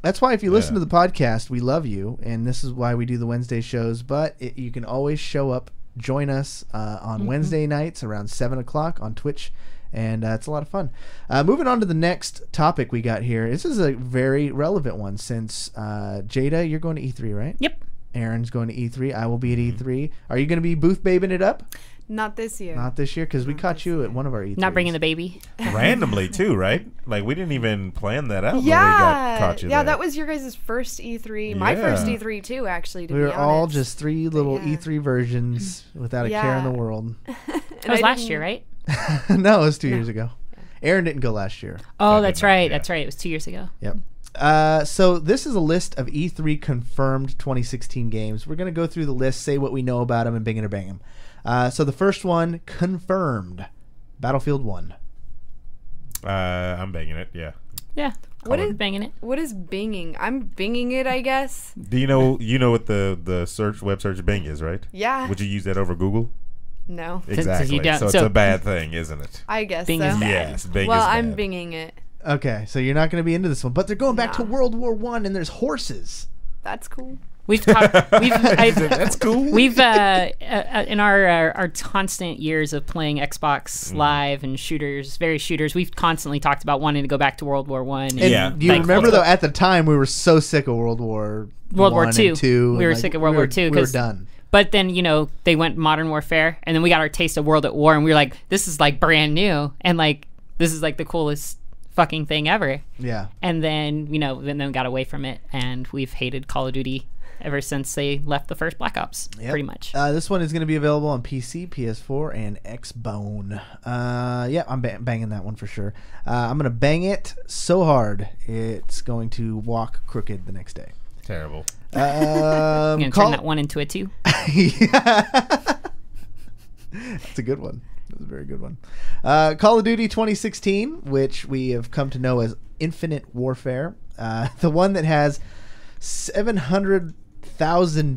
that's why if you listen to the podcast, we love you, and this is why we do the Wednesday shows. But you can always show up. Join us on Wednesday nights around 7 o'clock on Twitch, and it's a lot of fun. Moving on to the next topic we got here. This is a very relevant one since, Jada, you're going to E3, right? Yep. Aaron's going to E3. I will be at E3. Are you going to be booth babing it up? Not this year. Not this year, because we caught you at one of our E3s. Not bringing the baby. Randomly, too, right? Like, we didn't even plan that out. Yeah, we caught you there. That was your guys' first E3. Yeah. My first E3, too, actually, to be honest. We were all just three little E3 versions without a care in the world. That was last year, right? No, it was 2 years ago. Aaron didn't go last year. Oh, that's right. Yeah. That's right. It was 2 years ago. Yep. So this is a list of E3 confirmed 2016 games. We're going to go through the list, say what we know about them, and bing it or bang them. So the first one, confirmed, Battlefield 1. I'm banging it, yeah. Yeah. What is banging it? What is binging? I'm binging it, I guess. Do you know what the web search Bing is, right? Yeah. Would you use that over Google? No. Exactly. So it's a bad thing, isn't it? I guess Bing is bad. Yes, Bing is bad. I'm binging it. Okay, so you're not going to be into this one, but they're going back to World War I, and there's horses. That's cool. We've talked. That's cool. We've in our constant years of playing Xbox Live and shooters, various shooters, we've constantly talked about wanting to go back to World War I. Yeah. Do you remember though? At the time, we were so sick of World War II. We were sick of World War II. We were done. But then, you know, they went Modern Warfare, and then we got our taste of World at War, and we were like, this is like brand new, and like this is like the coolest fucking thing ever. Yeah. And then, you know, then got away from it, and we've hated Call of Duty ever since they left the first Black Ops, pretty much. This one is going to be available on PC, PS4, and Xbone. Yeah, I'm banging that one for sure. I'm going to bang it so hard it's going to walk crooked the next day. Terrible. I'm going to turn that one into a 2. Yeah. That's a good one. That's a very good one. Call of Duty 2016, which we have come to know as Infinite Warfare. The one that has 700,000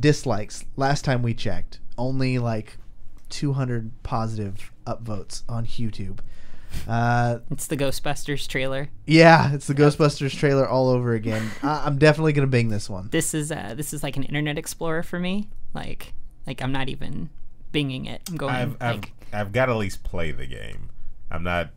dislikes last time we checked. Only like 200 positive upvotes on YouTube. It's the Ghostbusters trailer. Yeah, it's the Ghostbusters trailer all over again. I'm definitely going to bing this one. This is like an Internet Explorer for me. Like I'm not even binging it. I'm going I've got to at least play the game. I'm not...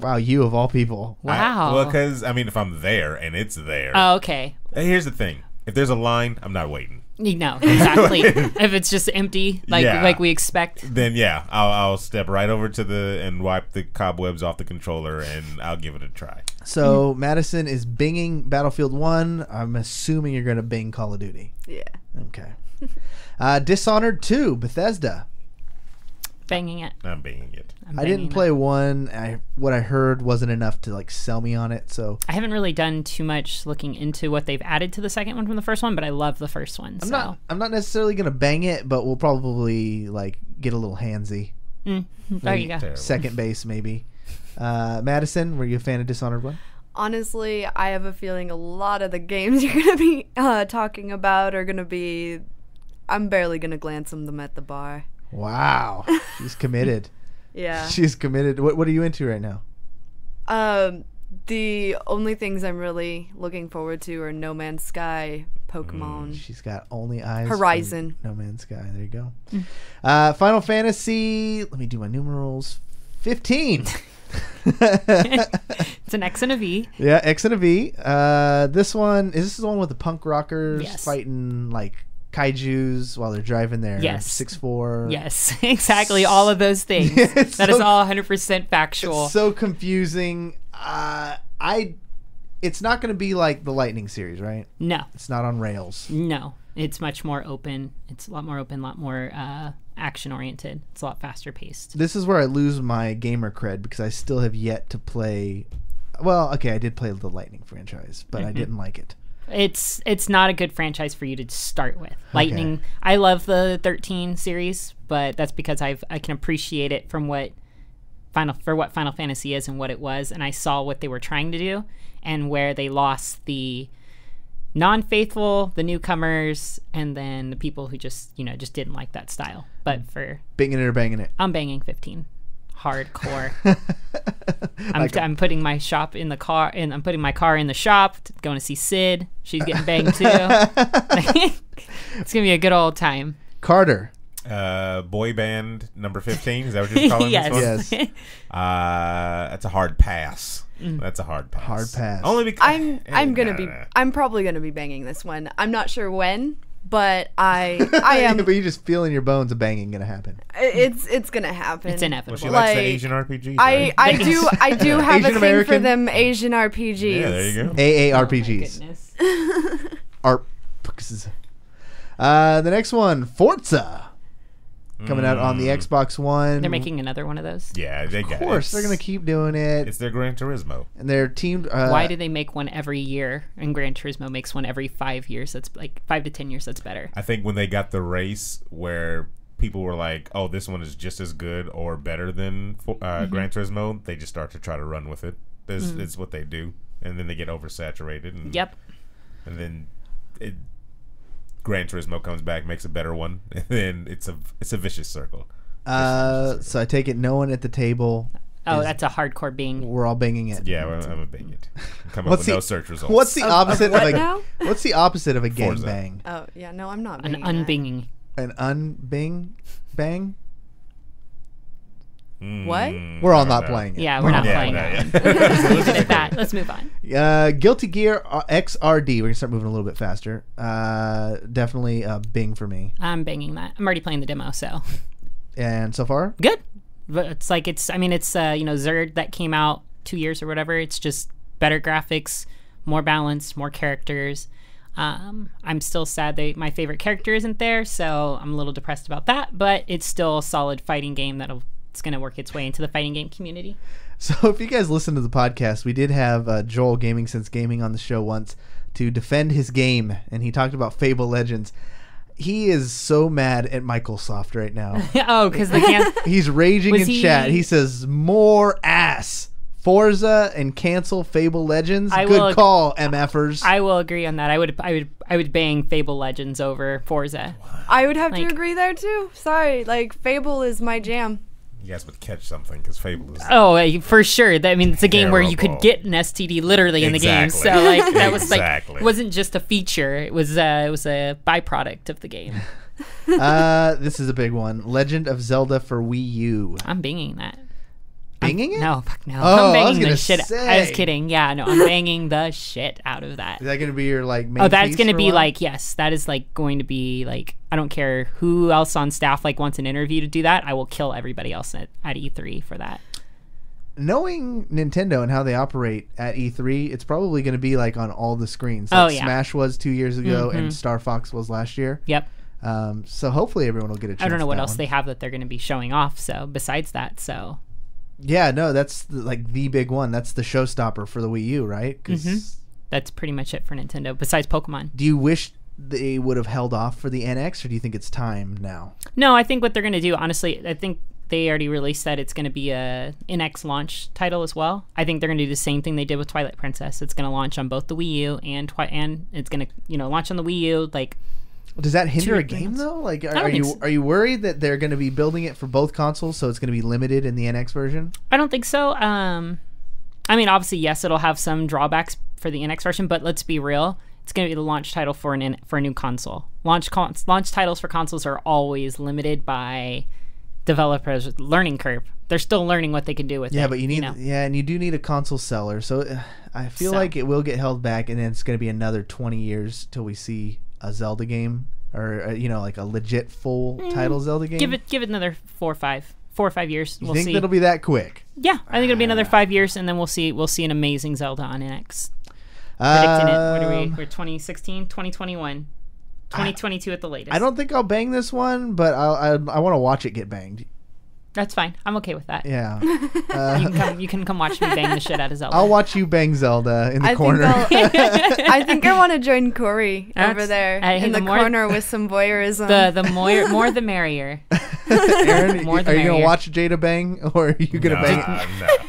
wow, you of all people. Wow. Well, because, I mean, if I'm there and it's there... Oh, okay. Here's the thing. If there's a line, I'm not waiting. No, exactly. If it's just empty, like we expect... Then, yeah, I'll step right over to the... and wipe the cobwebs off the controller, and I'll give it a try. So, Madison is binging Battlefield 1. I'm assuming you're going to bing Call of Duty. Yeah. Okay. Dishonored 2, Bethesda. Banging it. I'm banging it. I didn't play one. What I heard wasn't enough to like sell me on it. So I haven't really done too much looking into what they've added to the second one from the first one, but I love the first one. I'm not necessarily gonna bang it, but we'll probably like get a little handsy. There you go. Second base maybe. Madison, were you a fan of Dishonored 1? Honestly, I have a feeling a lot of the games you're gonna be talking about are gonna be. I'm barely gonna glance them at the bar. Wow, she's committed. Yeah, she's committed. What are you into right now? The only things I'm really looking forward to are No Man's Sky, Pokemon. She's got only eyes. Horizon. No Man's Sky. There you go. Final Fantasy. Let me do my numerals. 15. It's an X and a V. Yeah, X and a V. This one is the one with the punk rockers fighting like. Kaijus while they're driving there. Yes. 6'4". Yes, exactly. All of those things. That is all 100% factual. It's so confusing. It's not going to be like the Lightning series, right? No. It's not on rails. No. It's much more open. It's a lot more open, a lot more action-oriented. It's a lot faster-paced. This is where I lose my gamer cred because I still have yet to play... Well, okay, I did play the Lightning franchise, but I didn't like it. It's not a good franchise for you to start with. Lightning, okay. I love the 13 series, but that's because I can appreciate it from what... for what Final Fantasy is and what it was, and I saw what they were trying to do and where they lost the non-faithful, the newcomers, and then the people who just, you know, just didn't like that style. But for banging it or banging it, I'm banging 15 hardcore. I'm putting my shop in the car, and I'm putting my car in the shop, going to see Sid. She's getting banged too. It's gonna be a good old time. Carter, boy band number 15, is that what you're calling? Yes. This one? Yes. That's a hard pass. That's a hard pass. Hard pass. Only because I'm probably gonna be banging this one. I'm not sure when, but I am. Yeah, but you just feel in your bones a banging gonna happen. It's gonna happen. It's inevitable. Well, she likes the Asian RPG. Right? I do have Asian a thing for them Asian RPGs. Yeah, there you go. AARPGs. Oh, ARP. The next one, Forza. Coming out on the Xbox One. They're making another one of those? Yeah, they got it. Of course, they're going to keep doing it. It's their Gran Turismo. And they're teamed... Why do they make one every year? And Gran Turismo makes one every 5 years. That's like 5 to 10 years. That's better. I think when they got the race where people were like, oh, this one is just as good or better than Gran Turismo, they just start to try to run with it. That's it's what they do. And then they get oversaturated. And, and then... Gran Turismo comes back, makes a better one, and then it's a vicious circle. So I take it no one at the table. Oh, that's a hardcore bing. We're all binging it. Yeah, I'm a bing it. Come up with no search results. What's the opposite of a? What's the opposite of a game bang? Oh yeah, no, I'm not. An unbinging. An unbing bang. What? We're all not playing it. Yeah, we're not playing it. Leave it at that. Let's move on. Guilty Gear XRD. We're going to start moving a little bit faster. Definitely a bing for me. I'm binging that. I'm already playing the demo, so. And so far? Good. But it's like, I mean, it's, you know, Xrd that came out 2 years or whatever. It's just better graphics, more balance, more characters. I'm still sad that my favorite character isn't there, so I'm a little depressed about that, but it's still a solid fighting game that'll... It's going to work its way into the fighting game community. So if you guys listen to the podcast, we did have Joel Gaming Sense Gaming on the show once to defend his game, and he talked about Fable Legends. He is so mad at Microsoft right now. Oh, because they can't... He's raging in chat. He says, more ass. Forza and cancel Fable Legends. Good call, MFers. I will agree on that. I would bang Fable Legends over Forza. I would have to agree there, too. Sorry. Like, Fable is my jam. You guys would catch something because Fable is... Oh, for sure. I mean, it's a game where you could get an STD literally in the game. So like that was like it wasn't just a feature. It was a byproduct of the game. This is a big one. Legend of Zelda for Wii U. I'm binging that. Banging it? No, fuck no. Oh, I'm banging the shit. I was kidding. Yeah, no, I'm banging the shit out of that. Is that going to be your like main? Oh, that's going to be like, yes, that is like going to be like, I don't care who else on staff like wants an interview to do that. I will kill everybody else at E3 for that. Knowing Nintendo and how they operate at E3, it's probably going to be like on all the screens. Like Smash was 2 years ago and Star Fox was last year. Yep. So hopefully everyone will get a chance. I don't know what else they have that they're going to be showing off. So besides that, so. Yeah, no, that's like the big one. That's the showstopper for the Wii U, right? 'Cause that's pretty much it for Nintendo, besides Pokemon. Do you wish they would have held off for the NX, or do you think it's time now? No, I think what they're going to do, honestly, I think they already released that it's going to be a NX launch title as well. I think they're going to do the same thing they did with Twilight Princess. It's going to launch on both the Wii U and it's going to, you know, launch on the Wii U, like... Does that hinder a game though? Like, are you worried that they're going to be building it for both consoles, so it's going to be limited in the NX version? I don't think so. I mean, obviously, yes, it'll have some drawbacks for the NX version, but let's be real, it's going to be the launch title for a new console. Launch titles for consoles are always limited by developers' learning curve. They're still learning what they can do with it. Yeah, but you need, you know? Yeah, and you do need a console seller. So I feel like it will get held back, and then it's going to be another 20 years till we see a Zelda game, or you know, like a legit full title Zelda game. Give it another four or five 4 or 5 years. We'll see. You think it'll be that quick? Yeah, I think it'll be another 5 years, and then we'll see. We'll see an amazing Zelda on NX. Predicting it. What are we? We're 2016, 2021, 2022 at the latest. I don't think I'll bang this one, but I want to watch it get banged. That's fine. I'm okay with that. Yeah. You can come watch me bang the shit out of Zelda. I'll watch you bang Zelda in the corner. I think I want to join Corey over there in the corner with some voyeurism. The more the merrier. Aaron, are you going to watch Jada bang, or are you going to bang?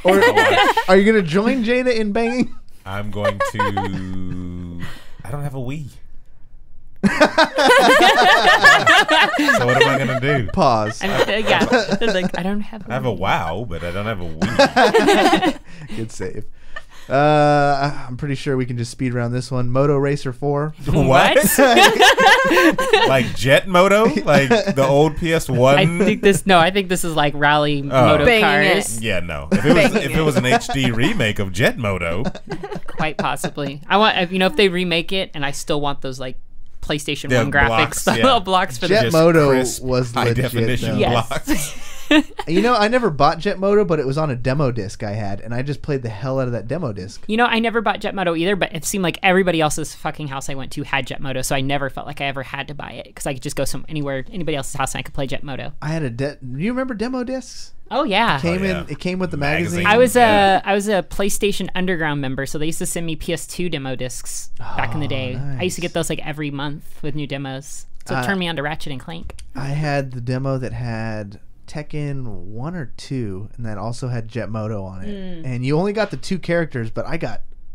No. Are you going to join Jada in banging? I'm going to... I don't have a Wii. So what am I gonna do? Pause. I have a Wow, but I don't have a Wii. Good save. I'm pretty sure we can just speed around this one. Moto Racer 4. What? Like Jet Moto? Like the old PS1? I think this is like Rally Moto Cars. Yeah, no. If it was an HD remake of Jet Moto, quite possibly. I want, you know, if they remake it, and I still want those like PlayStation 1 graphics, the little blocks for Jet Moto was high definition blocks. You know, I never bought Jet Moto, but it was on a demo disc I had, and I just played the hell out of that demo disc. You know, I never bought Jet Moto either, but it seemed like everybody else's fucking house I went to had Jet Moto, so I never felt like I ever had to buy it because I could just go anywhere, anybody else's house, and I could play Jet Moto. I had a you remember demo discs? Oh yeah, it came with the magazine. I was a PlayStation Underground member, so they used to send me PS2 demo discs back in the day. Nice. I used to get those like every month with new demos. So it turned me on to Ratchet and Clank. I had the demo that had Tekken 1 or 2, and that also had Jet Moto on it. And you only got the two characters, but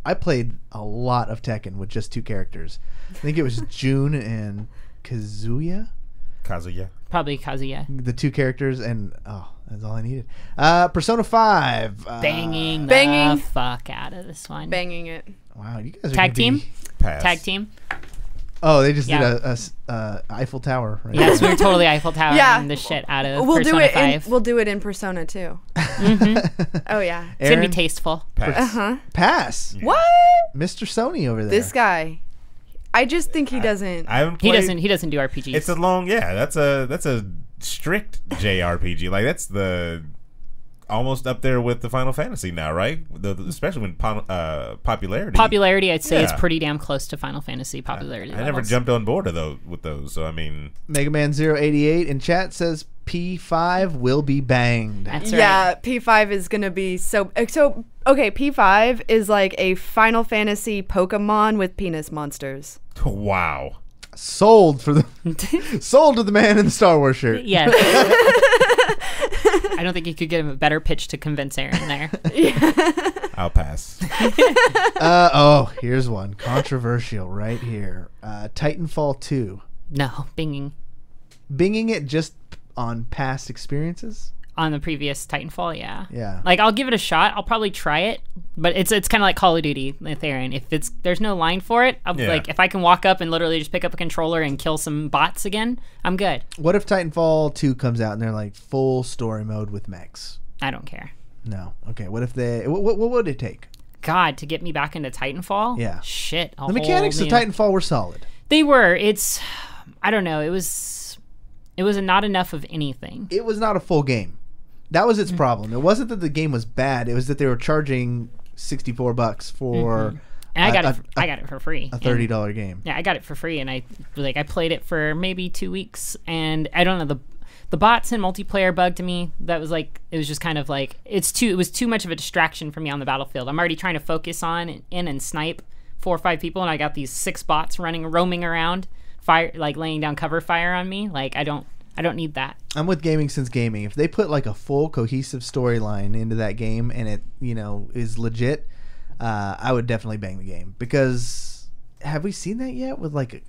I played a lot of Tekken with just two characters. I think it was June and Kazuya. Kazuya. Probably Kazuya. The two characters, and that's all I needed. Persona 5. Banging the fuck out of this one. Banging it. Wow, you guys are tag team. Tag team. Oh, they just did a Eiffel Tower. Right? Yes, we're totally Eiffel Tower the shit out of Persona 5. We'll do it in Persona 2. Mm-hmm. Oh yeah, it's gonna be tasteful. Pass. Pass. What? Mr. Sony over there. This guy. I just think he doesn't. He doesn't do RPGs. It's a long. Yeah, that's a strict JRPG. Like that's the almost up there with the Final Fantasy now, right? Especially when popularity. Popularity, I'd say, is pretty damn close to Final Fantasy popularity. I never jumped on board with those. So I mean, Mega Man 088 in chat says P5 will be banged. That's right. Yeah, P5 is gonna be so. Okay, P5 is like a Final Fantasy Pokemon with penis monsters. Wow. Sold to the man in the Star Wars shirt. Yeah. I don't think you could get him a better pitch to convince Aaron there. Yeah. I'll pass. Here's one. Controversial right here. Titanfall 2. No, binging. Binging it just on past experiences? On the previous Titanfall, yeah. Yeah. Like, I'll give it a shot. I'll probably try it. But it's kind of like Call of Duty with Aaron. If there's no line for it, like, if I can walk up and literally just pick up a controller and kill some bots again, I'm good. What if Titanfall 2 comes out and they're like full story mode with mechs? I don't care. No. Okay. What if they... What would it take? God, to get me back into Titanfall? Yeah. Shit. The mechanics of Titanfall were solid. They were. It's... I don't know. It was not enough of anything. It was not a full game. That was its problem. It wasn't that the game was bad. It was that they were charging $64 for. And I got it for free. A $30 game. Yeah, I got it for free, and I played it for maybe 2 weeks, and I don't know, the bots and multiplayer bugged me. That was like, it was just kind of like it was too much of a distraction for me on the battlefield. I'm already trying to focus on and snipe 4 or 5 people, and I got these 6 bots roaming around, laying down cover fire on me. Like I don't need that. I'm with Gaming Since Gaming. If they put like a full cohesive storyline into that game and it, you know, is legit, I would definitely bang the game. Because have we seen that yet? With like,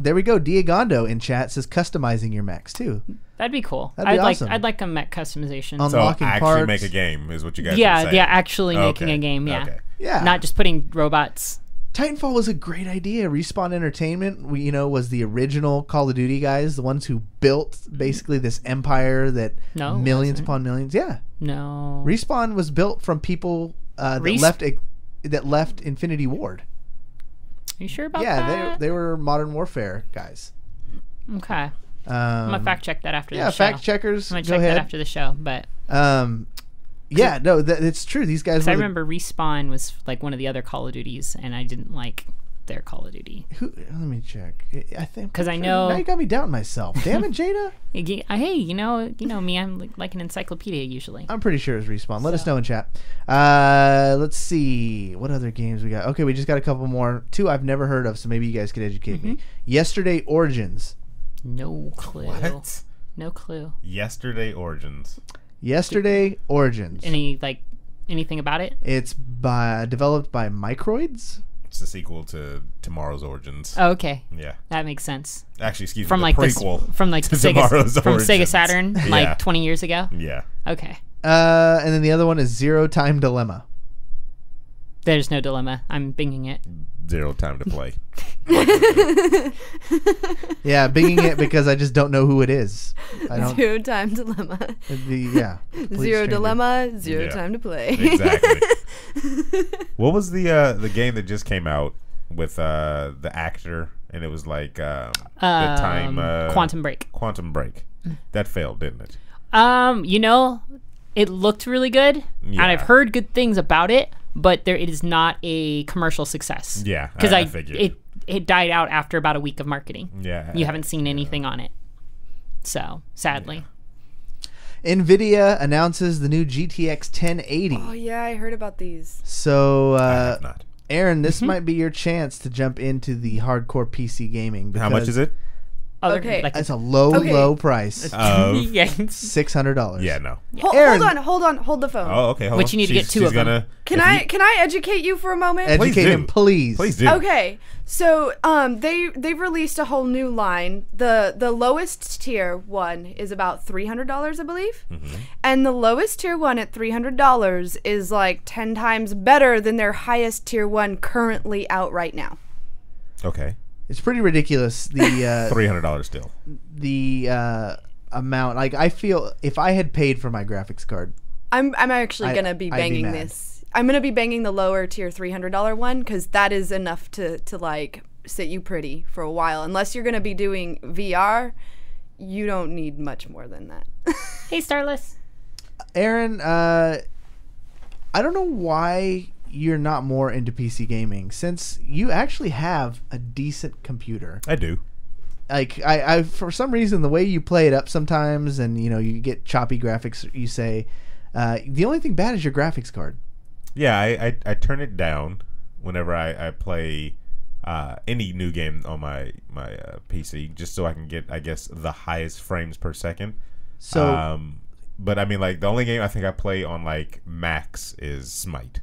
there we go. Diegondo in chat says customizing your mechs too. That'd be cool. That'd be awesome. I'd like a mech customization. Unlocking parts. Actually make a game is what you guys are saying. Yeah, actually making a game. Yeah. Okay. Yeah. Not just putting robots. Titanfall was a great idea. Respawn Entertainment, was the original Call of Duty guys, the ones who built basically this empire that millions upon millions. Yeah. No. Respawn was built from people that left Infinity Ward. Are you sure about that? Yeah, they were Modern Warfare guys. Okay. I'm gonna fact check that after the show. Yeah, fact checkers. I'm gonna check that after the show, but yeah, no, it's true. These guys. I remember Respawn was like one of the other Call of Duties, and I didn't like their Call of Duty. Let me check. I think because I know now you got me doubting myself. Damn it, Jada. Hey, you know me. I'm like an encyclopedia usually. I'm pretty sure it's Respawn. Let us know in chat. Let's see what other games we got. Okay, we just got a couple more. Two I've never heard of, so maybe you guys could educate me. Yesterday Origins. No clue. What? No clue. Yesterday Origins. Yesterday Origins. Anything about it? It's developed by Microids. It's the sequel to Tomorrow's Origins. Oh, okay. Yeah. That makes sense. Actually, excuse me, from like prequel from like Sega Saturn like 20 years ago. Yeah. Okay. And then the other one is Zero Time Dilemma. There's no dilemma. I'm binging it. Zero time to play. Yeah, binging it because I just don't know who it is. I don't, Zero Time Dilemma. Yeah. Zero Dilemma, zero time to play. Exactly. What was the game that just came out with the actor, and it was like the time Quantum Break. Quantum Break. That failed, didn't it? You know, it looked really good, and I've heard good things about it. But it is not a commercial success. Yeah, because I figured it died out after about a week of marketing. Yeah, you haven't seen anything on it, so sadly. Yeah. Nvidia announces the new GTX 1080. Oh yeah, I heard about these. So Aaron, this might be your chance to jump into the hardcore PC gaming. How much is it? Okay, like it's a low price. $600. Yeah, no. Hold on, hold the phone. Oh, okay. But you need to get two of them. Can I educate you for a moment? Educate him, please. Please do. Okay, so they've released a whole new line. The lowest tier one is about $300, I believe, and the lowest tier one at $300 is like 10 times better than their highest tier one currently out right now. Okay. It's pretty ridiculous. The $300 still. The amount, like I feel, if I had paid for my graphics card, I'm actually gonna be banging this. I'm gonna be banging the lower tier $300 one because that is enough to like sit you pretty for a while. Unless you're gonna be doing VR, you don't need much more than that. Hey, Starless. Aaron, I don't know why you're not more into PC gaming since you actually have a decent computer. I do. Like I for some reason the way you play it up sometimes, and you know you get choppy graphics. You say the only thing bad is your graphics card. Yeah, I turn it down whenever I play any new game on my PC just so I can get, I guess, the highest frames per second. So, but I mean, like the only game I think I play on like max is Smite.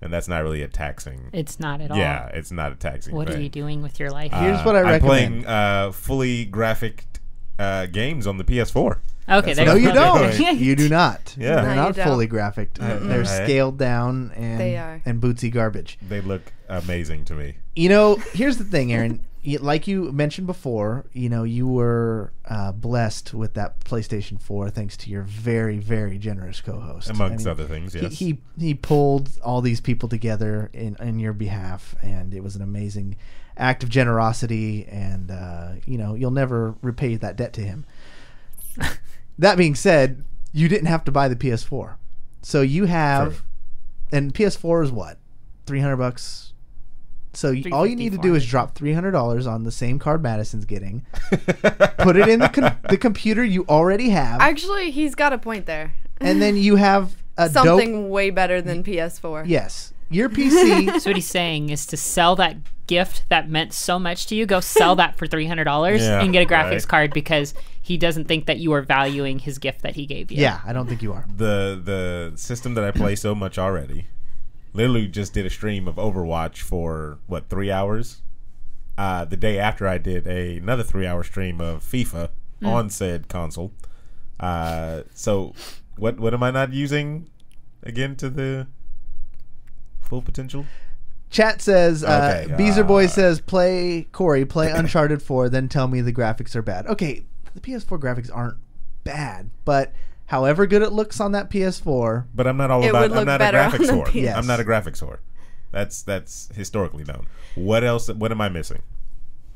And that's not really a taxing. It's not at all. Yeah, it's not a taxing. What are you doing with your life? Here's what I recommend. I'm playing fully graphic games on the PS4. Okay, there you go. No, you don't. You do not. Yeah. They're not fully graphic. They're scaled down and bootsy garbage. They look amazing to me. You know, here's the thing, Aaron. Like you mentioned before, you know, you were blessed with that PlayStation 4 thanks to your very, very generous co-host. Amongst other things, yes. He pulled all these people together in your behalf, and it was an amazing act of generosity, and, you know, you'll never repay that debt to him. That being said, you didn't have to buy the PS4. So you have... True. And PS4 is what? $300? So all you need to do is drop $300 on the same card Madison's getting, put it in the computer you already have. Actually, he's got a point there. And then you have a something way better than PS4. Yes. Your PC. So what he's saying is to sell that gift that meant so much to you, go sell that for $300 and get a graphics card because he doesn't think that you are valuing his gift that he gave you. Yeah, I don't think you are. The system that I play so much already. Literally just did a stream of Overwatch for, what, 3 hours? The day after I did another 3-hour stream of FIFA on said console. So what am I not using again to the full potential? Chat says, Beezer Boy says, play Uncharted 4, then tell me the graphics are bad. Okay, the PS4 graphics aren't bad, but... However good it looks on that PS4, but I'm not all about. I'm not a graphics whore. Yes. I'm not a graphics whore. That's historically known. What else? What am I missing?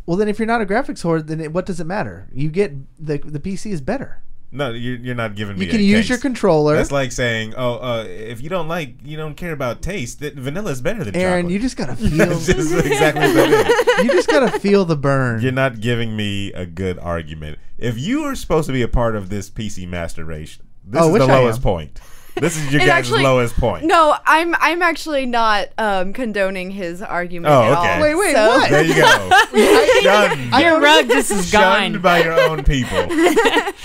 Well, then if you're not a graphics whore, then what does it matter? You get the PC is better. No, you're not giving me. You can use your controller. That's like saying, oh, if you don't like, you don't care about taste. That vanilla is better than Aaron, chocolate. Aaron, you just gotta feel. That's just exactly what it is. You just gotta feel the burn. You're not giving me a good argument. If you are supposed to be a part of this PC master race, this is the lowest point. This is your guys' lowest point. No, I'm actually not condoning his argument at all. Wait, so. What? There you go. Your rug just is gone. Shunned by your own people.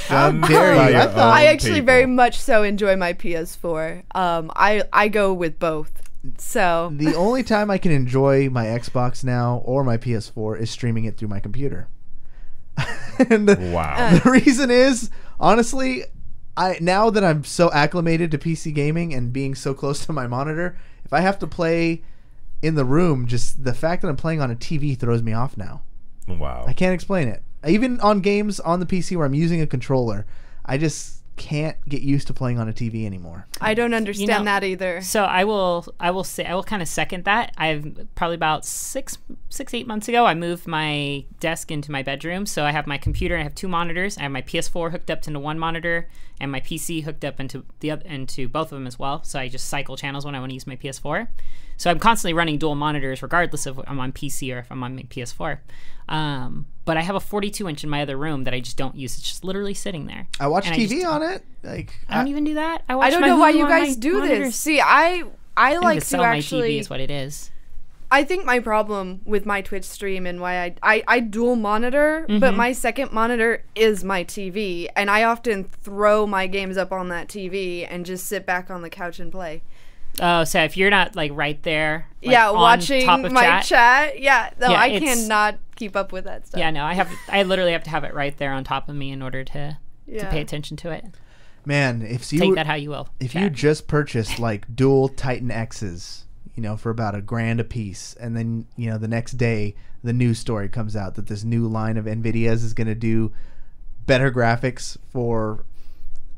Shunned by your own I actually people. Very much so enjoy my PS4. I go with both. So the only time I can enjoy my Xbox now or my PS4 is streaming it through my computer. And the reason is, honestly, now that I'm so acclimated to PC gaming and being so close to my monitor, if I have to play in the room, just the fact that I'm playing on a TV throws me off now. Wow. I can't explain it. Even on games on the PC where I'm using a controller, I just can't get used to playing on a TV anymore. I don't understand that either. So I will say, I will kind of second that. I've probably about six, 8 months ago, I moved my desk into my bedroom. So I have my computer and I have two monitors. I have my PS4 hooked up into one monitor and my PC hooked up into the into both of them as well. So I just cycle channels when I want to use my PS4. So I'm constantly running dual monitors regardless of if I'm on PC or if I'm on my PS4. But I have a 42-inch in my other room that I just don't use. It's just literally sitting there. I watch TV on it. Like I don't even do that. I don't know why you guys do this. See, I like to actually. My TV is what it is. I think my problem with my Twitch stream and why I dual monitor, but my second monitor is my TV, and I often throw my games up on that TV and just sit back on the couch and play. Oh, so if you're not like right there, like, yeah, watching top of my chat, yeah, no, yeah, I cannot keep up with that stuff. Yeah, no, I literally have to have it right there on top of me in order to pay attention to it. Man, if you take that how you will, if you just purchased like dual Titan X's, you know, for about $1,000 a piece, and then you know the next day the news story comes out that this new line of NVIDIA's is going to do better graphics for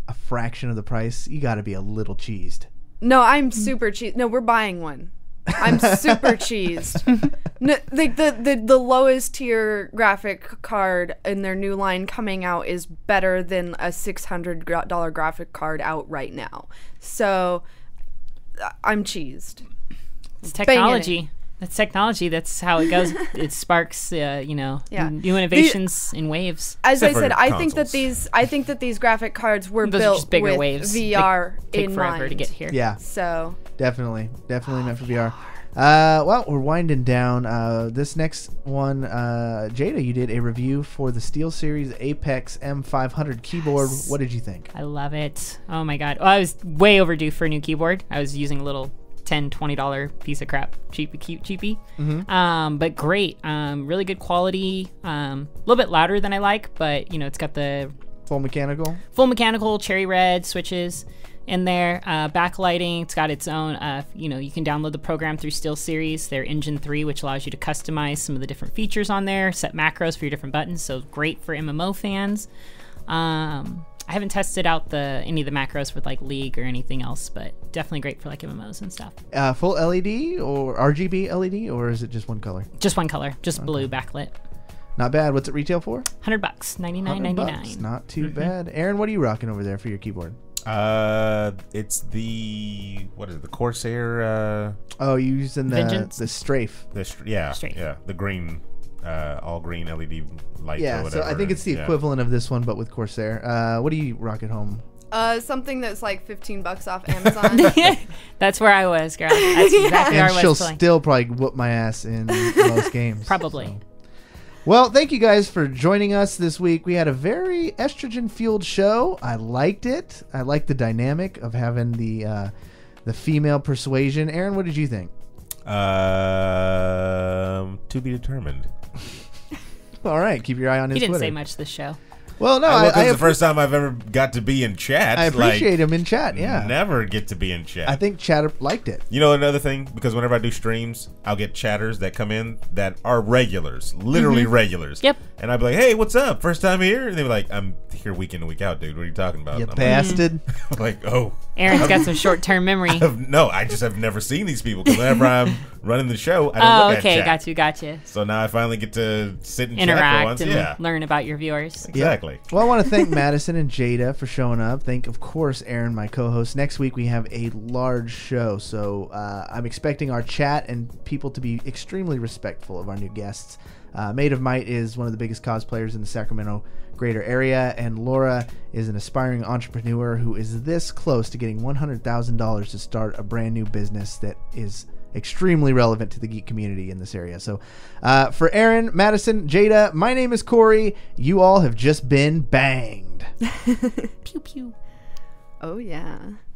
a fraction of the price, you got to be a little cheesed. No, I'm super cheesed. No, we're buying one. I'm super cheesed. No, the lowest tier graphic card in their new line coming out is better than a $600 graphic card out right now. So I'm cheesed. It's technology. That's technology. That's how it goes. It sparks, you know, new innovations in waves. As I said, I think that these graphic cards were built with waves. VR in mind. To get here. Yeah. So definitely meant for VR. Well, we're winding down. This next one, Jada, you did a review for the SteelSeries Apex M500 keyboard. Yes. What did you think? I love it. Oh my god. Well, I was way overdue for a new keyboard. I was using a little $10-$20 piece of crap, cheapy. But great, really good quality. A little bit louder than I like, but you know, it's got the full mechanical cherry red switches in there. Backlighting. It's got its own. You know, you can download the program through SteelSeries, their Engine 3, which allows you to customize some of the different features on there, set macros for your different buttons. So great for MMO fans. I haven't tested out any of the macros with like League or anything else, but definitely great for like MMOs and stuff. Full LED or RGB LED, or is it just one color? Just one color, just blue backlit. Not bad. What's it retail for? $100, $99.99. Not too bad. Aaron, what are you rocking over there for your keyboard? It's the Corsair. Oh, you're using the Strafe. The green. All green LED lights. Yeah, or whatever. So I think it's the equivalent of this one, but with Corsair. What do you rock at home? Something that's like $15 off Amazon. That's where I was, girl. That's exactly where I was. She'll still probably whoop my ass in most games. Probably. So. Well, thank you guys for joining us this week. We had a very estrogen-fueled show. I liked it. I liked the dynamic of having the female persuasion. Aaron, what did you think? To be determined. All right, keep your eye on his Twitter. He didn't say much this show. Well, no, it's the first time I've ever got to be in chat. I appreciate him in chat. Yeah, never get to be in chat. I think chatter liked it. You know, another thing, because whenever I do streams, I'll get chatters that come in that are regulars, literally regulars. Yep. And I'd be like, "Hey, what's up? First time here?" And they were like, "I'm here week in and week out, dude. What are you talking about?" You bastard. I'm like, "Oh, Aaron's got some short-term memory." No, I just have never seen these people. Because whenever I'm running the show, I don't look at chat. Gotcha. So now I finally get to sit and interact for once. And learn about your viewers. Exactly. Yeah. Well, I want to thank Madison and Jada for showing up. Thank, of course, Aaron, my co-host. Next week we have a large show, so I'm expecting our chat and people to be extremely respectful of our new guests. Maid of Might is one of the biggest cosplayers in the Sacramento greater area, and Laura is an aspiring entrepreneur who is this close to getting $100,000 to start a brand new business that is extremely relevant to the geek community in this area. So for Aaron, Madison, Jada, my name is Corey. You all have just been banged. Pew pew. Oh yeah.